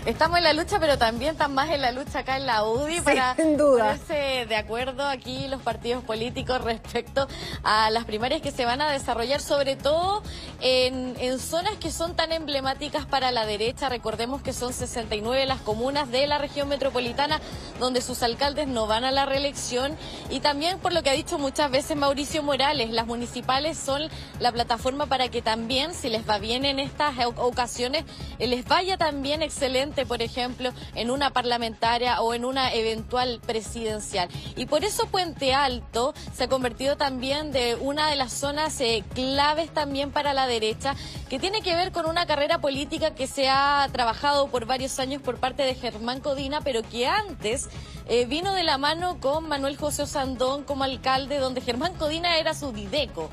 Estamos en la lucha, pero también están más en la lucha acá en la U D I sí, para ponerse de acuerdo aquí los partidos políticos respecto a las primarias que se van a desarrollar, sobre todo en, en zonas que son tan emblemáticas para la derecha. Recordemos que son sesenta y nueve las comunas de la región metropolitana donde sus alcaldes no van a la reelección. Y también, por lo que ha dicho muchas veces Mauricio Morales, las municipales son la plataforma para que también, si les va bien en estas ocasiones, les vaya también excelente, por ejemplo, en una parlamentaria o en una eventual presidencial. Y por eso Puente Alto se ha convertido también de una de las zonas eh, claves también para la derecha, que tiene que ver con una carrera política que se ha trabajado por varios años por parte de Germán Codina, pero que antes eh, vino de la mano con Manuel José Ossandón como alcalde, donde Germán Codina era su dideco.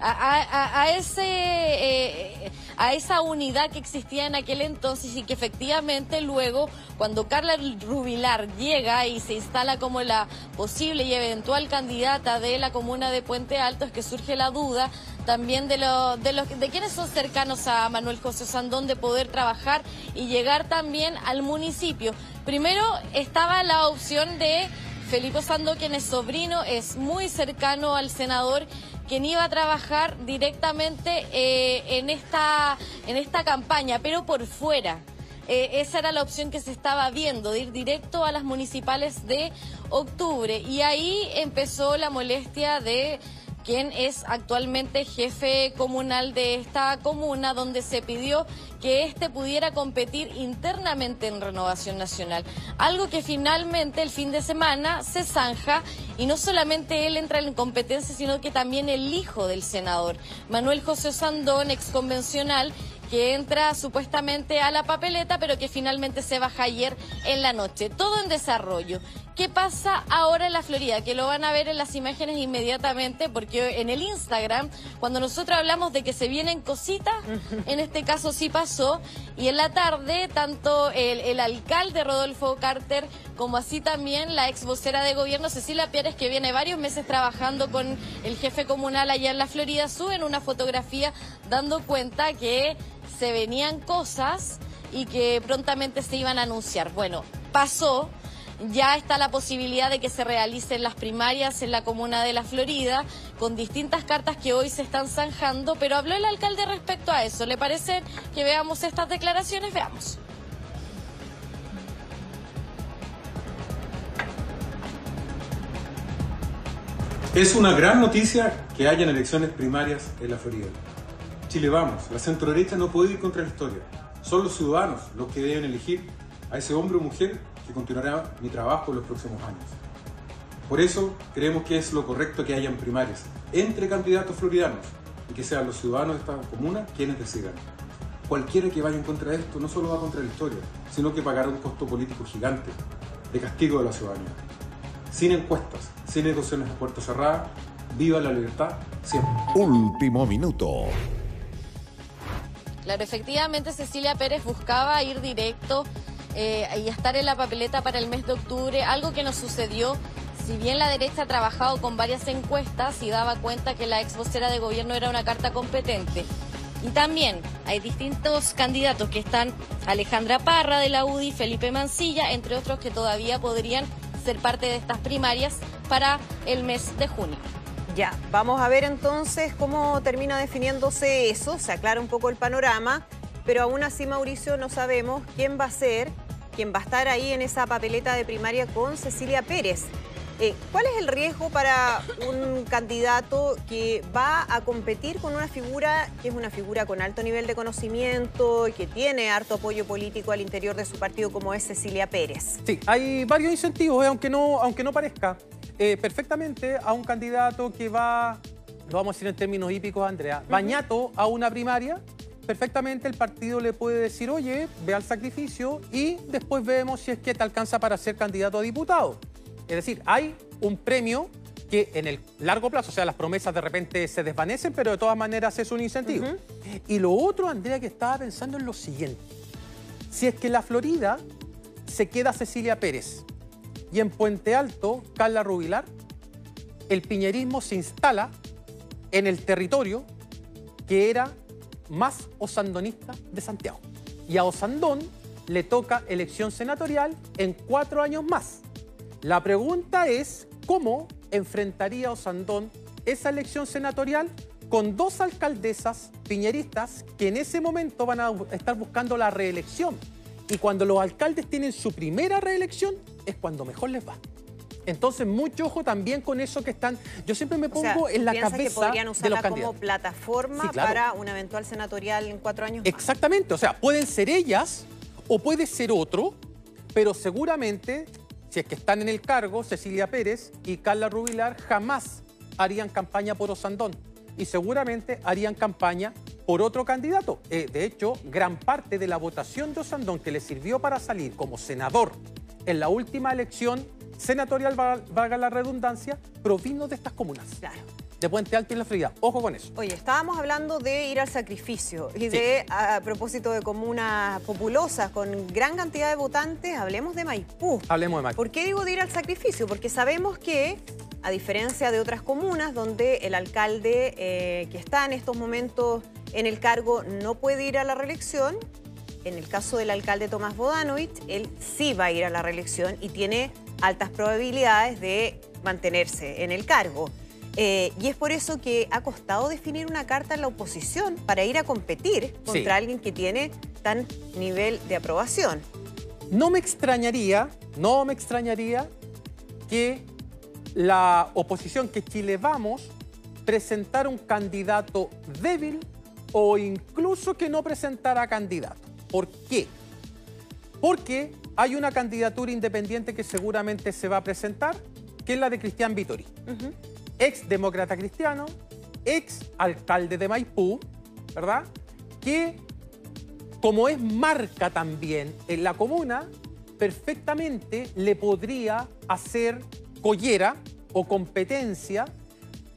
A, a, a, ese, eh, a esa unidad que existía en aquel entonces y que efectivamente luego cuando Carla Rubilar llega y se instala como la posible y eventual candidata de la comuna de Puente Alto es que surge la duda también de, lo, de, los, de quienes son cercanos a Manuel José Ossandón de poder trabajar y llegar también al municipio. Primero estaba la opción de Felipe Sandón, quien es sobrino, es muy cercano al senador, quien iba a trabajar directamente eh, en, esta, en esta campaña, pero por fuera. Eh, esa era la opción que se estaba viendo, de ir directo a las municipales de octubre. Y ahí empezó la molestia de quien es actualmente jefe comunal de esta comuna, donde se pidió que éste pudiera competir internamente en Renovación Nacional. Algo que finalmente el fin de semana se zanja, y no solamente él entra en competencia, sino que también el hijo del senador, Manuel José Ossandón, exconvencional, que entra supuestamente a la papeleta, pero que finalmente se baja ayer en la noche. Todo en desarrollo. ¿Qué pasa ahora en La Florida? Que lo van a ver en las imágenes inmediatamente, porque en el Instagram, cuando nosotros hablamos de que se vienen cositas, en este caso sí pasó, y en la tarde, tanto el, el alcalde Rodolfo Carter, como así también la ex vocera de gobierno Cecilia Pérez, que viene varios meses trabajando con el jefe comunal allá en La Florida, suben una fotografía dando cuenta que se venían cosas y que prontamente se iban a anunciar. Bueno, pasó. Ya está la posibilidad de que se realicen las primarias en la comuna de La Florida, con distintas cartas que hoy se están zanjando, pero habló el alcalde respecto a eso. ¿Le parece que veamos estas declaraciones? Veamos. Es una gran noticia que hayan elecciones primarias en La Florida. Chile Vamos, la centroderecha no puede ir contra la historia. Son los ciudadanos los que deben elegir a ese hombre o mujer que continuará mi trabajo en los próximos años. Por eso, creemos que es lo correcto que hayan primarias entre candidatos floridanos y que sean los ciudadanos de esta comuna quienes decidan. Cualquiera que vaya en contra de esto no solo va contra la historia, sino que pagará un costo político gigante de castigo de la ciudadanía. Sin encuestas, sin negociaciones a puerta cerrada, viva la libertad siempre. Último minuto. Claro, efectivamente Cecilia Pérez buscaba ir directo Eh, y estar en la papeleta para el mes de octubre, algo que nos sucedió. Si bien la derecha ha trabajado con varias encuestas y daba cuenta que la ex vocera de gobierno era una carta competente, y también hay distintos candidatos que están, Alejandra Parra de la U D I, Felipe Mancilla, entre otros, que todavía podrían ser parte de estas primarias para el mes de junio. Ya, vamos a ver entonces cómo termina definiéndose eso, se aclara un poco el panorama. Pero aún así, Mauricio, no sabemos quién va a ser, quién va a estar ahí en esa papeleta de primaria con Cecilia Pérez. Eh, ¿Cuál es el riesgo para un candidato que va a competir con una figura que es una figura con alto nivel de conocimiento, que tiene harto apoyo político al interior de su partido, como es Cecilia Pérez? Sí, hay varios incentivos, eh, aunque, no, aunque no parezca. Eh, perfectamente a un candidato que va, lo vamos a decir en términos hípicos, Andrea, uh-huh. bañato a una primaria, perfectamente el partido le puede decir, oye, ve al sacrificio y después vemos si es que te alcanza para ser candidato a diputado. Es decir, hay un premio que en el largo plazo, o sea, las promesas de repente se desvanecen, pero de todas maneras es un incentivo. Uh-huh. Y lo otro, Andrea, que estaba pensando es lo siguiente. Si es que en La Florida se queda Cecilia Pérez y en Puente Alto, Carla Rubilar, el piñerismo se instala en el territorio que era más ossandonista de Santiago. Y a Ossandón le toca elección senatorial en cuatro años más. La pregunta es, ¿cómo enfrentaría Ossandón esa elección senatorial con dos alcaldesas piñeristas que en ese momento van a estar buscando la reelección? Y cuando los alcaldes tienen su primera reelección, es cuando mejor les va. Entonces, mucho ojo también con eso que están... Yo siempre me pongo, o sea, en la cabeza que podrían usarla de los candidatos como plataforma, sí, claro, para una eventual senatorial en cuatro años más. Exactamente, o sea, pueden ser ellas o puede ser otro, pero seguramente, si es que están en el cargo, Cecilia Pérez y Carla Rubilar jamás harían campaña por Ossandón y seguramente harían campaña por otro candidato. Eh, de hecho, gran parte de la votación de Ossandón que le sirvió para salir como senador en la última elección senatorial, valga la redundancia, provino de estas comunas. Claro. De Puente Alto y La Florida. Ojo con eso. Oye, estábamos hablando de ir al sacrificio y sí, de, a, a propósito de comunas populosas con gran cantidad de votantes, hablemos de Maipú. Hablemos de Maipú. ¿Por qué digo de ir al sacrificio? Porque sabemos que, a diferencia de otras comunas donde el alcalde eh, que está en estos momentos en el cargo no puede ir a la reelección, en el caso del alcalde Tomás Vodanovic, él sí va a ir a la reelección y tiene altas probabilidades de mantenerse en el cargo. Eh, y es por eso que ha costado definir una carta en la oposición para ir a competir contra sí. alguien que tiene tan nivel de aprobación. No me extrañaría, no me extrañaría que la oposición, que Chile Vamos, presentara un candidato débil o incluso que no presentara candidato. ¿Por qué? Porque hay una candidatura independiente que seguramente se va a presentar, que es la de Cristian Vittori. Uh-huh. Ex demócrata cristiano, ex alcalde de Maipú, ¿verdad? Que, como es marca también en la comuna, perfectamente le podría hacer collera o competencia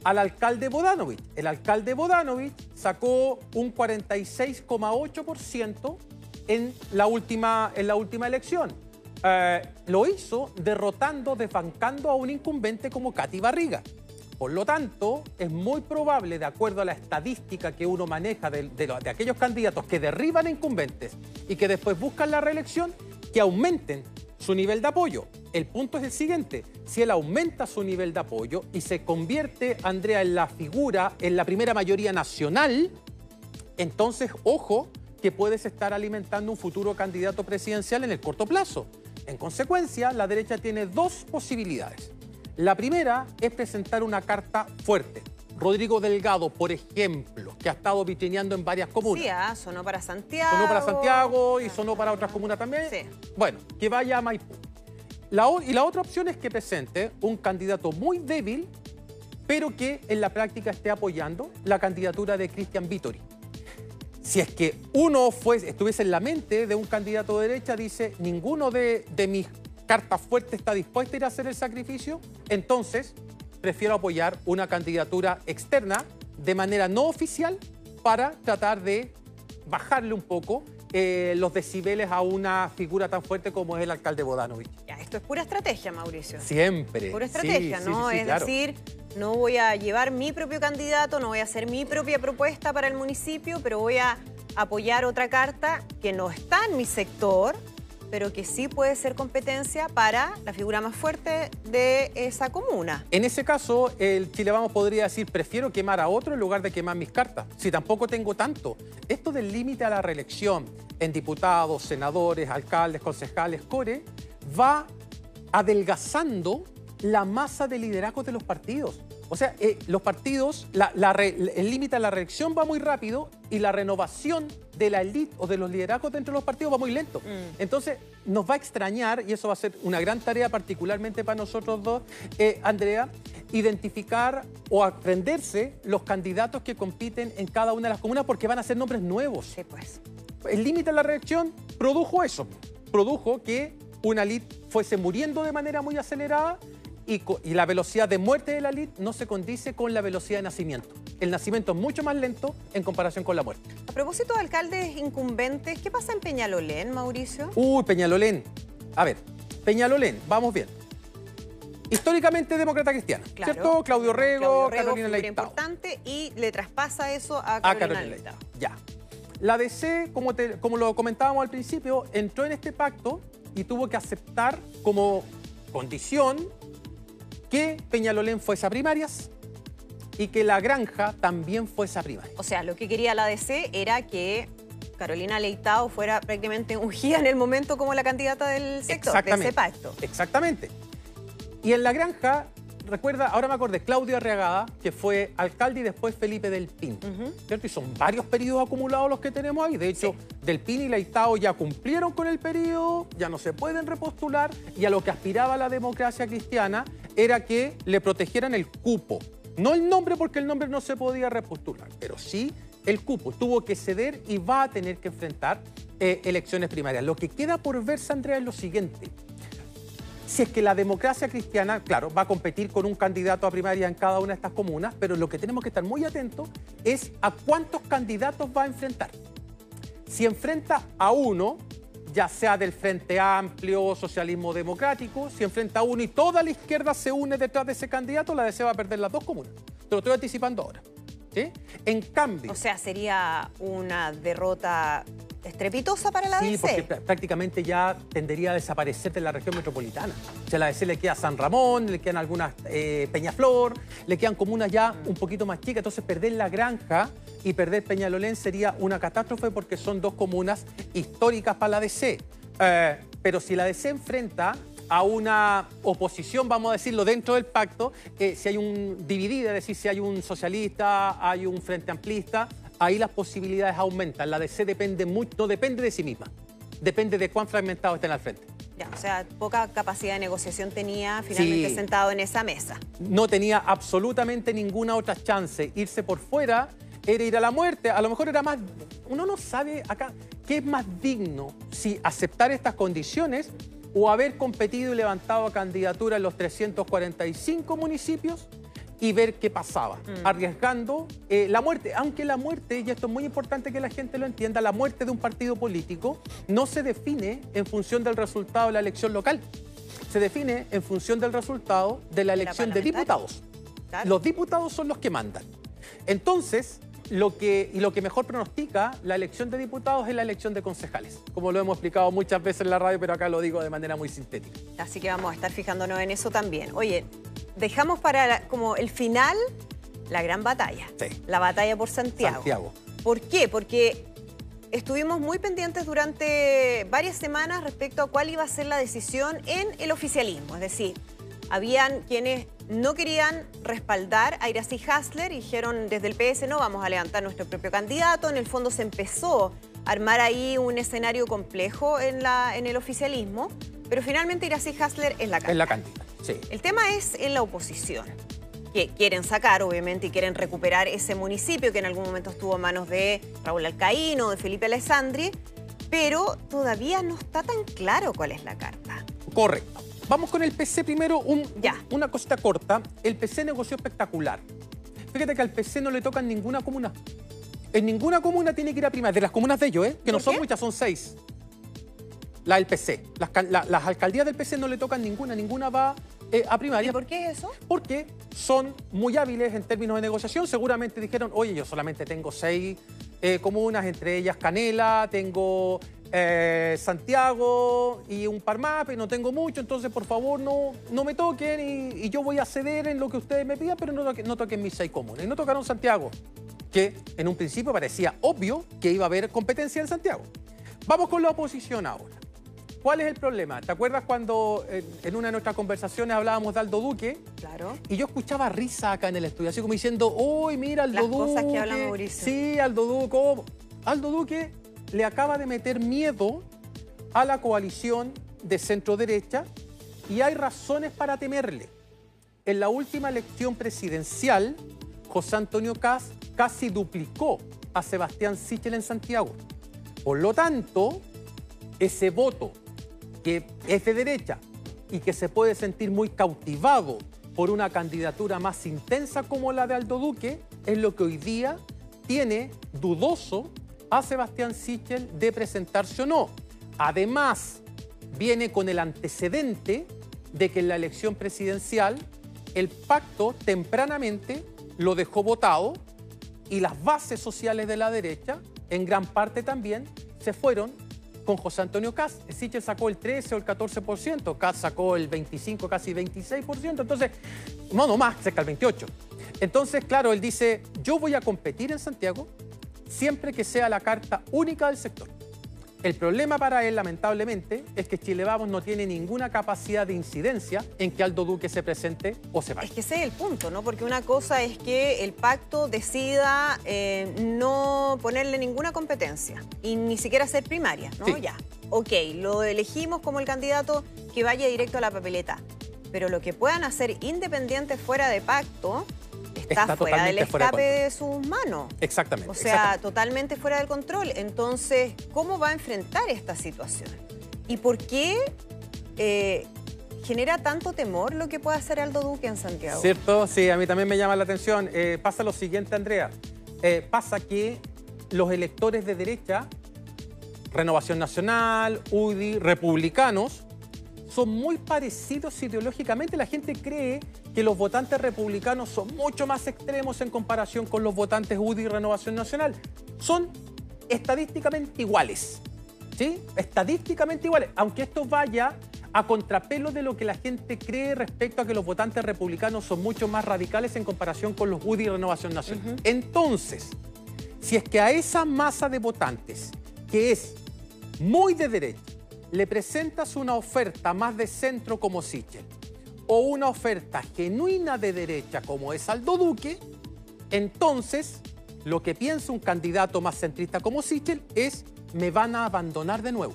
al alcalde Vodanovic. El alcalde Vodanovic sacó un cuarenta y seis coma ocho por ciento en la última, en la última elección. Eh, lo hizo derrotando, desbancando a un incumbente como Katy Barriga. Por lo tanto, es muy probable, de acuerdo a la estadística que uno maneja de, de, de aquellos candidatos que derriban incumbentes y que después buscan la reelección, que aumenten su nivel de apoyo. El punto es el siguiente: si él aumenta su nivel de apoyo y se convierte, Andrea, en la figura, en la primera mayoría nacional, entonces, ojo, que puedes estar alimentando un futuro candidato presidencial en el corto plazo. En consecuencia, la derecha tiene dos posibilidades. La primera es presentar una carta fuerte. Rodrigo Delgado, por ejemplo, que ha estado vitrineando en varias comunas. Sí, ah, sonó para Santiago. Sonó para Santiago y sonó para otras comunas también. Sí. Bueno, que vaya a Maipú. La o- y la otra opción es que presente un candidato muy débil, pero que en la práctica esté apoyando la candidatura de Cristian Vittori. Si es que uno fuese, estuviese en la mente de un candidato de derecha, dice, ninguno de, de mis cartas fuertes está dispuesto a ir a hacer el sacrificio, entonces prefiero apoyar una candidatura externa de manera no oficial para tratar de bajarle un poco eh, los decibeles a una figura tan fuerte como es el alcalde Vodanovic. Ya, esto es pura estrategia, Mauricio. Siempre. Pura estrategia, sí, ¿no? Sí, sí, es claro. decir, no voy a llevar mi propio candidato, no voy a hacer mi propia propuesta para el municipio, pero voy a apoyar otra carta que no está en mi sector, pero que sí puede ser competencia para la figura más fuerte de esa comuna. En ese caso, el Chile Vamos podría decir, prefiero quemar a otro en lugar de quemar mis cartas, si tampoco tengo tanto. Esto del límite a la reelección en diputados, senadores, alcaldes, concejales, core, va adelgazando la masa de liderazgo de los partidos. O sea, eh, los partidos, la, la re, el límite a la reelección va muy rápido y la renovación de la élite o de los liderazgos dentro de los partidos va muy lento. Mm. Entonces, nos va a extrañar, y eso va a ser una gran tarea particularmente para nosotros dos, eh, Andrea, identificar o aprenderse los candidatos que compiten en cada una de las comunas, porque van a ser nombres nuevos. Sí, pues. El límite a la reelección produjo eso. Produjo que una élite fuese muriendo de manera muy acelerada, Y, y la velocidad de muerte de la élite no se condice con la velocidad de nacimiento. El nacimiento es mucho más lento en comparación con la muerte. A propósito de alcaldes incumbentes, ¿qué pasa en Peñalolén, Mauricio? Uy, Peñalolén. A ver, Peñalolén, vamos bien. Históricamente demócrata cristiana, claro, ¿cierto? Claudio Rego, Claudio Rego Carolina Leitao. Importante, y le traspasa eso a Carolina, a Carolina Leitao. Ya. La D C, como, te, como lo comentábamos al principio, entró en este pacto y tuvo que aceptar como condición que Peñalolén fuese a primarias y que La Granja también fuese a primarias. O sea, lo que quería la A D C era que Carolina Leitao fuera prácticamente ungida en el momento como la candidata del sector, de ese pacto. Exactamente. Y en La Granja, recuerda, ahora me acordé, Claudio Arriagada, que fue alcalde, y después Felipe Del Pin. Uh-huh. ¿Cierto? Y son varios periodos acumulados los que tenemos ahí. De hecho, sí. Del Pin y Leitao ya cumplieron con el periodo, ya no se pueden repostular, y a lo que aspiraba la democracia cristiana era que le protegieran el cupo. No el nombre, porque el nombre no se podía repostular, pero sí el cupo. Tuvo que ceder y va a tener que enfrentar eh, elecciones primarias. Lo que queda por verse, Andrea, es lo siguiente. Si es que la democracia cristiana, claro, va a competir con un candidato a primaria en cada una de estas comunas, pero lo que tenemos que estar muy atentos es a cuántos candidatos va a enfrentar. Si enfrenta a uno, ya sea del Frente Amplio, Socialismo Democrático, si enfrenta a uno y toda la izquierda se une detrás de ese candidato, la D C va a perder las dos comunas. Te lo estoy anticipando ahora. ¿Sí? En cambio... O sea, sería una derrota estrepitosa para la A D C. Sí, porque pr prácticamente ya tendería a desaparecer de la región metropolitana. O sea, a la A D C le queda San Ramón, le quedan algunas eh, Peñaflor, le quedan comunas ya un poquito más chicas. Entonces, perder La Granja y perder Peñalolén sería una catástrofe porque son dos comunas históricas para la A D C. Eh, pero si la A D C enfrenta a una oposición, vamos a decirlo, dentro del pacto, eh, si hay un dividido, es decir, si hay un socialista, hay un frente amplista, ahí las posibilidades aumentan. La A D C depende mucho, no depende de sí misma, depende de cuán fragmentado estén al frente. Ya, o sea, poca capacidad de negociación tenía finalmente sí. sentado en esa mesa. No tenía absolutamente ninguna otra chance. Irse por fuera era ir a la muerte. A lo mejor era más... Uno no sabe acá qué es más digno, si aceptar estas condiciones o haber competido y levantado a candidatura en los trescientos cuarenta y cinco municipios y ver qué pasaba, mm. arriesgando eh, la muerte. Aunque la muerte, y esto es muy importante que la gente lo entienda, la muerte de un partido político no se define en función del resultado de la elección local, se define en función del resultado de la elección de diputados. Claro. Los diputados son los que mandan. Entonces, lo que, y lo que mejor pronostica la elección de diputados es la elección de concejales, como lo hemos explicado muchas veces en la radio, pero acá lo digo de manera muy sintética. Así que vamos a estar fijándonos en eso también. Oye, dejamos para la, como el final la gran batalla, sí. la batalla por Santiago. Santiago. ¿Por qué? Porque estuvimos muy pendientes durante varias semanas respecto a cuál iba a ser la decisión en el oficialismo, es decir, habían quienes no querían respaldar a Iraci Hassler y dijeron desde el P S no, vamos a levantar nuestro propio candidato. En el fondo se empezó a armar ahí un escenario complejo en, la, en el oficialismo, pero finalmente Iraci Hassler es la candidata. Es la candidata, sí. El tema es en la oposición, que quieren sacar obviamente y quieren recuperar ese municipio que en algún momento estuvo en manos de Raúl Alcaíno, de Felipe Alessandri, pero todavía no está tan claro cuál es la carta. Correcto. Vamos con el P C primero, un, ya. una cosita corta. El P C negoció espectacular. Fíjate que al P C no le toca en ninguna comuna. En ninguna comuna tiene que ir a primaria. De las comunas de ellos, ¿eh? Que no son muchas, son seis. La del P C. Las, la, las alcaldías del P C no le tocan ninguna. Ninguna va eh, a primaria. ¿Y por qué eso? Porque son muy hábiles en términos de negociación. Seguramente dijeron, oye, yo solamente tengo seis eh, comunas, entre ellas Canela, tengo... Eh, Santiago y un par más, pero no tengo mucho, entonces por favor no, no me toquen y, y yo voy a ceder en lo que ustedes me pidan, pero no, toque, no toquen mis seis comunes. Y no tocaron Santiago, que en un principio parecía obvio que iba a haber competencia en Santiago. Vamos con la oposición ahora. ¿Cuál es el problema? ¿Te acuerdas cuando en, en una de nuestras conversaciones hablábamos de Aldo Duque? Claro. Y yo escuchaba risa acá en el estudio, así como diciendo, uy, mira Aldo Las Duque. Las cosas que habla Mauricio. Sí, Aldo Duque. Oh, Aldo Duque... le acaba de meter miedo a la coalición de centro-derecha y hay razones para temerle. En la última elección presidencial, José Antonio Kast casi duplicó a Sebastián Sichel en Santiago. Por lo tanto, ese voto que es de derecha y que se puede sentir muy cautivado por una candidatura más intensa como la de Aldo Duque, es lo que hoy día tiene dudoso a Sebastián Sichel de presentarse o no. Además, viene con el antecedente de que en la elección presidencial el pacto tempranamente lo dejó votado y las bases sociales de la derecha, en gran parte también, se fueron con José Antonio Kast. Sichel sacó el trece o el catorce por ciento, Kast sacó el veinticinco, casi veintiséis por ciento, entonces, no, no más, cerca del veintiocho por ciento. Entonces, claro, él dice, yo voy a competir en Santiago, siempre que sea la carta única del sector. El problema para él, lamentablemente, es que Chile Vamos no tiene ninguna capacidad de incidencia en que Aldo Duque se presente o se vaya. Es que ese es el punto, ¿no? Porque una cosa es que el pacto decida eh, no ponerle ninguna competencia y ni siquiera hacer primaria, ¿no? Sí. Ya, ok, lo elegimos como el candidato que vaya directo a la papeleta. Pero lo que puedan hacer independientes fuera de pacto... Está, está fuera del escape fuera de, de sus manos. Exactamente. O sea, exactamente. Totalmente fuera del control. Entonces, ¿cómo va a enfrentar esta situación? ¿Y por qué eh, genera tanto temor lo que puede hacer Aldo Duque en Santiago? ¿Cierto? Sí, a mí también me llama la atención. Eh, pasa lo siguiente, Andrea. Eh, pasa que los electores de derecha, Renovación Nacional, U D I, republicanos, son muy parecidos ideológicamente. La gente cree que los votantes republicanos son mucho más extremos en comparación con los votantes U D I y Renovación Nacional. Son estadísticamente iguales, ¿sí? Estadísticamente iguales, aunque esto vaya a contrapelo de lo que la gente cree respecto a que los votantes republicanos son mucho más radicales en comparación con los U D I y Renovación Nacional. Uh-huh. Entonces, si es que a esa masa de votantes, que es muy de derecha, le presentas una oferta más de centro como Sichel, o una oferta genuina de derecha como es Aldo Duque, entonces lo que piensa un candidato más centrista como Sichel es: me van a abandonar de nuevo,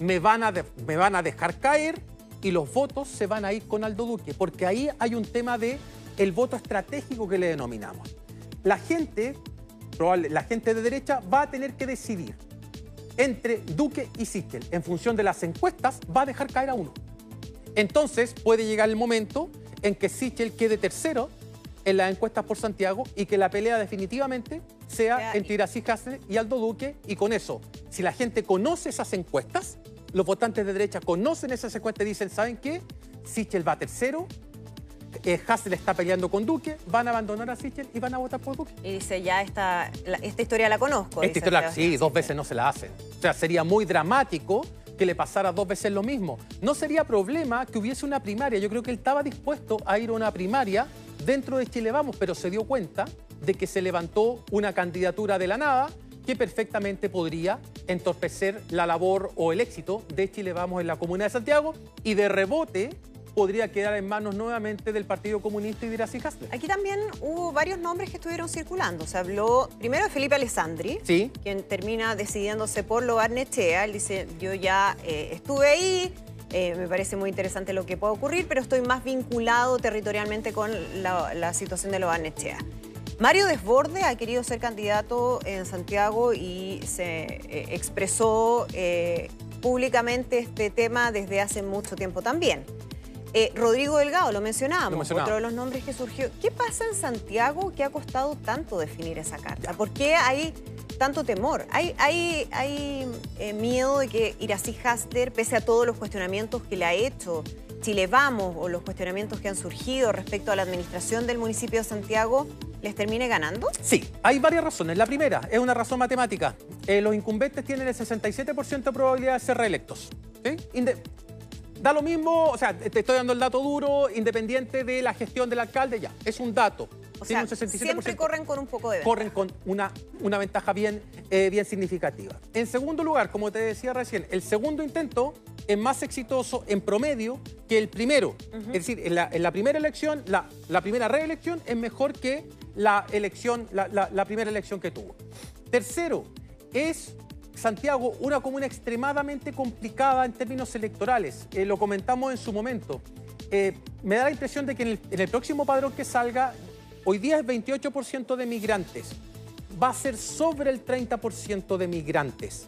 me van a, de, me van a dejar caer y los votos se van a ir con Aldo Duque, porque ahí hay un tema de el voto estratégico que le denominamos. La gente, probable, la gente de derecha va a tener que decidir entre Duque y Sichel. En función de las encuestas va a dejar caer a uno. Entonces puede llegar el momento en que Sichel quede tercero en las encuestas por Santiago y que la pelea definitivamente sea yeah. entre Iraci Hassler y Aldo Duque. Y con eso, si la gente conoce esas encuestas, los votantes de derecha conocen esas encuestas y dicen, ¿saben qué? Sichel va tercero, eh, Hassler está peleando con Duque, van a abandonar a Sichel y van a votar por Duque. Y dice, ya esta, la, esta historia la conozco. Esta historia, la, sí, dos veces no se la hacen. O sea, sería muy dramático que le pasara dos veces lo mismo. No sería problema que hubiese una primaria. Yo creo que él estaba dispuesto a ir a una primaria dentro de Chile Vamos, pero se dio cuenta de que se levantó una candidatura de la nada que perfectamente podría entorpecer la labor o el éxito de Chile Vamos en la comuna de Santiago y de rebote podría quedar en manos nuevamente del Partido Comunista y de Iraci Hassler. Aquí también hubo varios nombres que estuvieron circulando. Se habló primero de Felipe Alessandri, ¿sí?, quien termina decidiéndose por Lobarnechea. Él dice, yo ya eh, estuve ahí, eh, me parece muy interesante lo que puede ocurrir, pero estoy más vinculado territorialmente con la, la situación de Lobarnechea. Mario Desbordes ha querido ser candidato en Santiago y se eh, expresó eh, públicamente este tema desde hace mucho tiempo también. Eh, Rodrigo Delgado, lo mencionábamos, otro de los nombres que surgió. ¿Qué pasa en Santiago que ha costado tanto definir esa carta? ¿Por qué hay tanto temor? ¿Hay, hay, hay eh, miedo de que Iraci Hassler, pese a todos los cuestionamientos que le ha hecho Chile Vamos o los cuestionamientos que han surgido respecto a la administración del municipio de Santiago, les termine ganando? Sí, hay varias razones. La primera es una razón matemática. Eh, los incumbentes tienen el sesenta y siete por ciento de probabilidad de ser reelectos. ¿Sí? Inde- Da lo mismo, o sea, te estoy dando el dato duro, independiente de la gestión del alcalde, ya. Es un dato. O sea, un sesenta y siete por ciento, siempre corren con un poco de ventaja. Corren con una, una ventaja bien, eh, bien significativa. En segundo lugar, como te decía recién, el segundo intento es más exitoso en promedio que el primero. Uh-huh. Es decir, en la, en la primera elección, la, la primera reelección es mejor que la, elección, la, la, la primera elección que tuvo. Tercero, es Santiago, una comuna extremadamente complicada en términos electorales. Eh, lo comentamos en su momento. Eh, me da la impresión de que en el, en el próximo padrón que salga, hoy día es veintiocho por ciento de migrantes. Va a ser sobre el treinta por ciento de migrantes,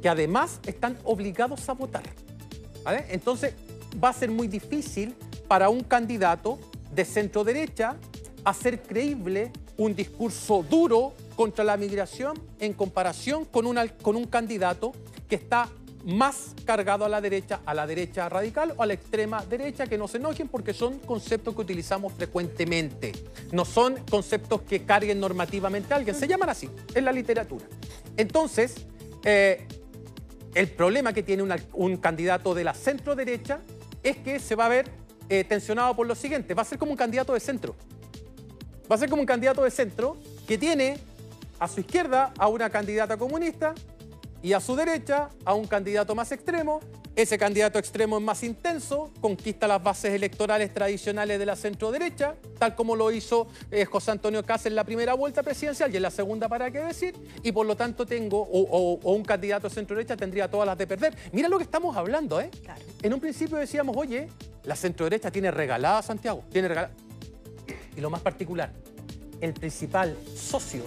que además están obligados a votar. ¿Vale? Entonces, va a ser muy difícil para un candidato de centro derecha hacer creíble un discurso duro contra la migración en comparación con, una, con un candidato que está más cargado a la derecha, a la derecha radical o a la extrema derecha, que no se enojen porque son conceptos que utilizamos frecuentemente. No son conceptos que carguen normativamente a alguien, se llaman así, en la literatura. Entonces, eh, el problema que tiene una, un candidato de la centro derecha es que se va a ver eh, tensionado por lo siguiente, va a ser como un candidato de centro. Va a ser como un candidato de centro que tiene a su izquierda a una candidata comunista y a su derecha a un candidato más extremo. Ese candidato extremo es más intenso, conquista las bases electorales tradicionales de la centroderecha, tal como lo hizo eh, José Antonio Caz en la primera vuelta presidencial y en la segunda, para qué decir, y por lo tanto tengo, o, o, o un candidato de centroderecha tendría todas las de perder. Mira lo que estamos hablando, ¿eh? Claro. En un principio decíamos, oye, la centroderecha tiene regalada a Santiago, tiene regalada. Y lo más particular, el principal socio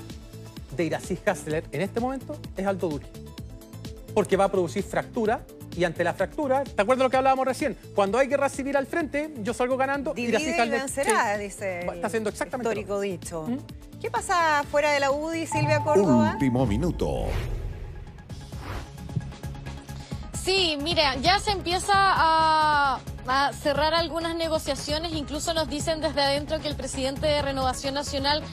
de Iraci Hassler en este momento es Aldo Duque, porque va a producir fractura y ante la fractura, ¿te acuerdas lo que hablábamos recién? Cuando hay que recibir al frente, yo salgo ganando. Divide y vencerá, sí, dice. Está haciendo exactamente histórico lo dicho. ¿Mm? ¿Qué pasa fuera de la U D I, Silvia Córdoba? Último minuto. Sí, mira, ya se empieza a, a cerrar algunas negociaciones, incluso nos dicen desde adentro que el presidente de Renovación Nacional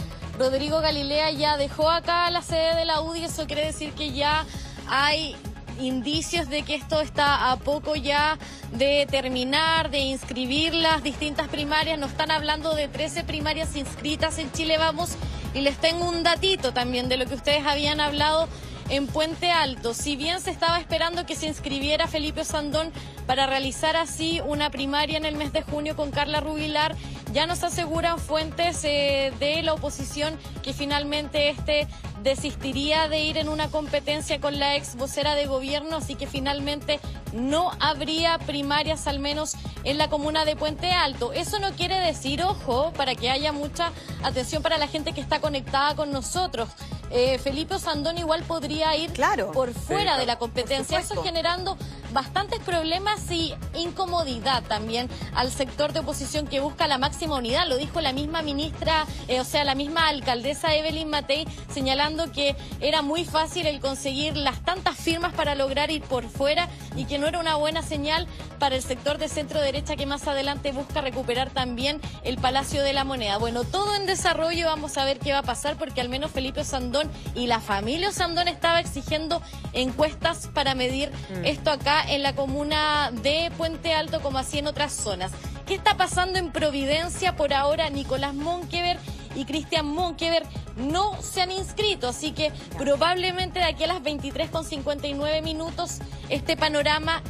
Rodrigo Galilea ya dejó acá la sede de la U D I, eso quiere decir que ya hay indicios de que esto está a poco ya de terminar, de inscribir las distintas primarias. Nos están hablando de trece primarias inscritas en Chile Vamos. Y les tengo un datito también de lo que ustedes habían hablado en Puente Alto. Si bien se estaba esperando que se inscribiera Felipe Sandón para realizar así una primaria en el mes de junio con Carla Rubilar, ya nos aseguran fuentes eh, de la oposición que finalmente este desistiría de ir en una competencia con la ex vocera de gobierno, así que finalmente no habría primarias, al menos en la comuna de Puente Alto. Eso no quiere decir, ojo, para que haya mucha atención para la gente que está conectada con nosotros. Eh, Felipe Ossandón igual podría ir claro, por fuera sí, claro, de la competencia, eso generando bastantes problemas y incomodidad también al sector de oposición que busca la máxima unidad. Lo dijo la misma ministra, eh, o sea, la misma alcaldesa Evelyn Matthei, señalando que era muy fácil el conseguir las tantas firmas para lograr ir por fuera y que no era una buena señal para el sector de centro derecha que más adelante busca recuperar también el Palacio de la Moneda. Bueno, todo en desarrollo, vamos a ver qué va a pasar, porque al menos Felipe Ossandón y la familia Ossandón estaba exigiendo encuestas para medir mm. esto acá en la comuna de Puente Alto, como así en otras zonas. ¿Qué está pasando en Providencia? Por ahora, Nicolás Monkever y Cristian Monkever no se han inscrito, así que probablemente de aquí a las veintitrés con cincuenta y nueve minutos este panorama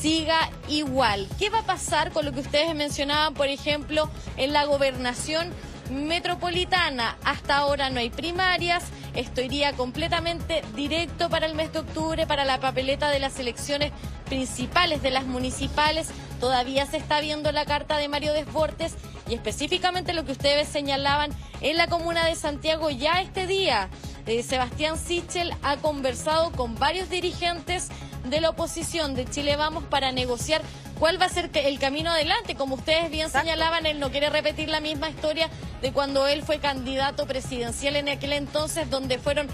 siga igual. ¿Qué va a pasar con lo que ustedes mencionaban, por ejemplo, en la gobernación metropolitana? Hasta ahora no hay primarias, esto iría completamente directo para el mes de octubre, para la papeleta de las elecciones principales de las municipales. Todavía se está viendo la carta de Mario Desbordes y específicamente lo que ustedes señalaban en la comuna de Santiago. Ya este día eh, Sebastián Sichel ha conversado con varios dirigentes de la oposición de Chile Vamos para negociar cuál va a ser el camino adelante. Como ustedes bien Exacto. señalaban, él no quiere repetir la misma historia de cuando él fue candidato presidencial en aquel entonces, donde fueron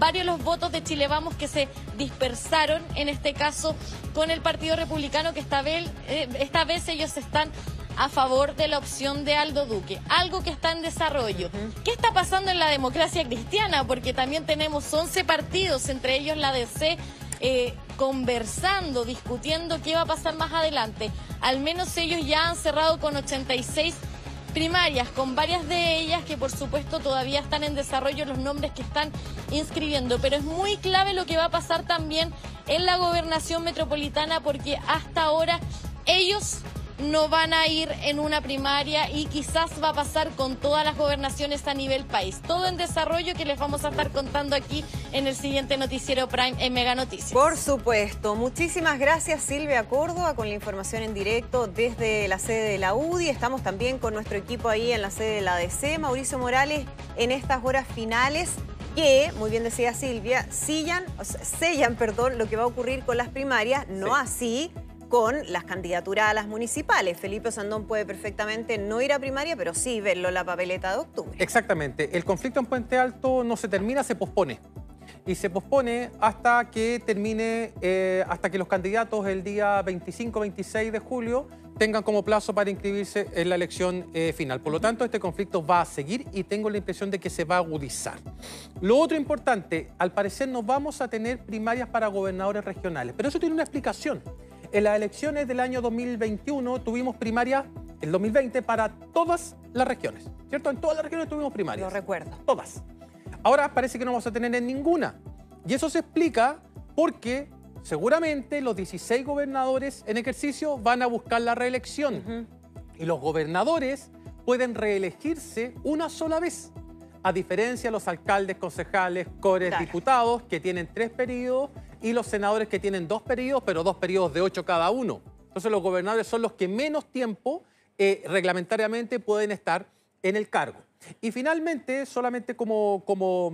varios los votos de Chile Vamos que se dispersaron, en este caso con el Partido Republicano, que esta vez, eh, esta vez ellos están a favor de la opción de Aldo Duque, algo que está en desarrollo. ¿Qué está pasando en la Democracia Cristiana? Porque también tenemos once partidos, entre ellos la D C, eh, conversando, discutiendo qué va a pasar más adelante. Al menos ellos ya han cerrado con ochenta y seis primarias, con varias de ellas que por supuesto todavía están en desarrollo los nombres que están inscribiendo, pero es muy clave lo que va a pasar también en la gobernación metropolitana, porque hasta ahora ellos no van a ir en una primaria y quizás va a pasar con todas las gobernaciones a nivel país. Todo en desarrollo que les vamos a estar contando aquí en el siguiente Noticiero Prime en Mega Noticias. Por supuesto. Muchísimas gracias, Silvia Córdoba, con la información en directo desde la sede de la U D I. Estamos también con nuestro equipo ahí en la sede de la D C. Mauricio Morales, en estas horas finales, que, muy bien decía Silvia, sellan, o sea, sellan perdón, lo que va a ocurrir con las primarias, no sí. así... con las candidaturas a las municipales. Felipe Ossandón puede perfectamente no ir a primaria, pero sí verlo en la papeleta de octubre. Exactamente. El conflicto en Puente Alto no se termina, se pospone. Y se pospone hasta que termine, eh, hasta que los candidatos el día veinticinco veintiséis de julio tengan como plazo para inscribirse en la elección eh, final. Por lo tanto, este conflicto va a seguir y tengo la impresión de que se va a agudizar. Lo otro importante, al parecer no vamos a tener primarias para gobernadores regionales, pero eso tiene una explicación. En las elecciones del año dos mil veintiuno tuvimos primarias, el dos mil veinte, para todas las regiones, ¿cierto? En todas las regiones tuvimos primarias. Lo recuerdo. Todas. Ahora parece que no vamos a tener en ninguna. Y eso se explica porque seguramente los dieciséis gobernadores en ejercicio van a buscar la reelección. Uh-huh. Y los gobernadores pueden reelegirse una sola vez, a diferencia de los alcaldes, concejales, cores, claro. diputados, que tienen tres periodos, y los senadores que tienen dos periodos, pero dos periodos de ocho cada uno. Entonces los gobernadores son los que menos tiempo eh, reglamentariamente pueden estar en el cargo. Y finalmente, solamente como, como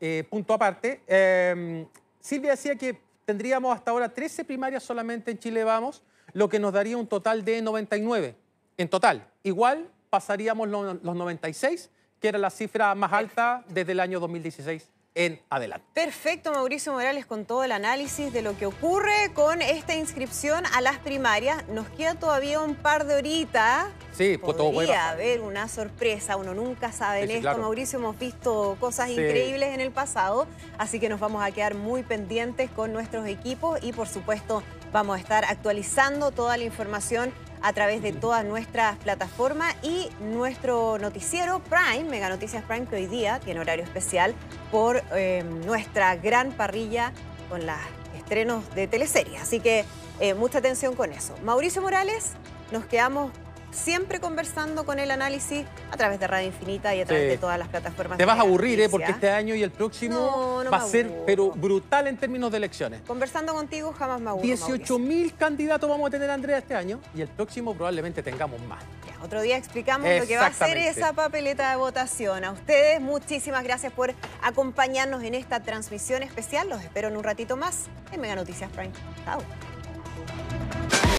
eh, punto aparte, eh, Silvia decía que tendríamos hasta ahora trece primarias solamente en Chile Vamos, lo que nos daría un total de noventa y nueve. En total, igual pasaríamos los, los noventa y seis, que era la cifra más alta desde el año dos mil dieciséis. en adelante. Perfecto, Mauricio Morales, con todo el análisis de lo que ocurre con esta inscripción a las primarias. Nos queda todavía un par de horitas. Sí, pues todo puede pasar. Podría haber una sorpresa, uno nunca sabe en sí, sí, esto, claro. Mauricio, hemos visto cosas sí. increíbles en el pasado, así que nos vamos a quedar muy pendientes con nuestros equipos y, por supuesto, vamos a estar actualizando toda la información a través de todas nuestras plataformas y nuestro noticiero Prime, Mega Noticias Prime, que hoy día tiene horario especial por eh, nuestra gran parrilla con los estrenos de teleseries. Así que eh, mucha atención con eso. Mauricio Morales, nos quedamos siempre conversando con el análisis a través de Radio Infinita y a través sí. de todas las plataformas. Te vas a aburrir, eh, porque este año y el próximo no, no va a ser aburro. pero brutal en términos de elecciones. Conversando contigo jamás me aburro. dieciocho mil candidatos vamos a tener, Andrea, este año, y el próximo probablemente tengamos más. Ya, otro día explicamos lo que va a ser esa papeleta de votación. A ustedes, muchísimas gracias por acompañarnos en esta transmisión especial. Los espero en un ratito más en Mega Noticias Prime. Chao.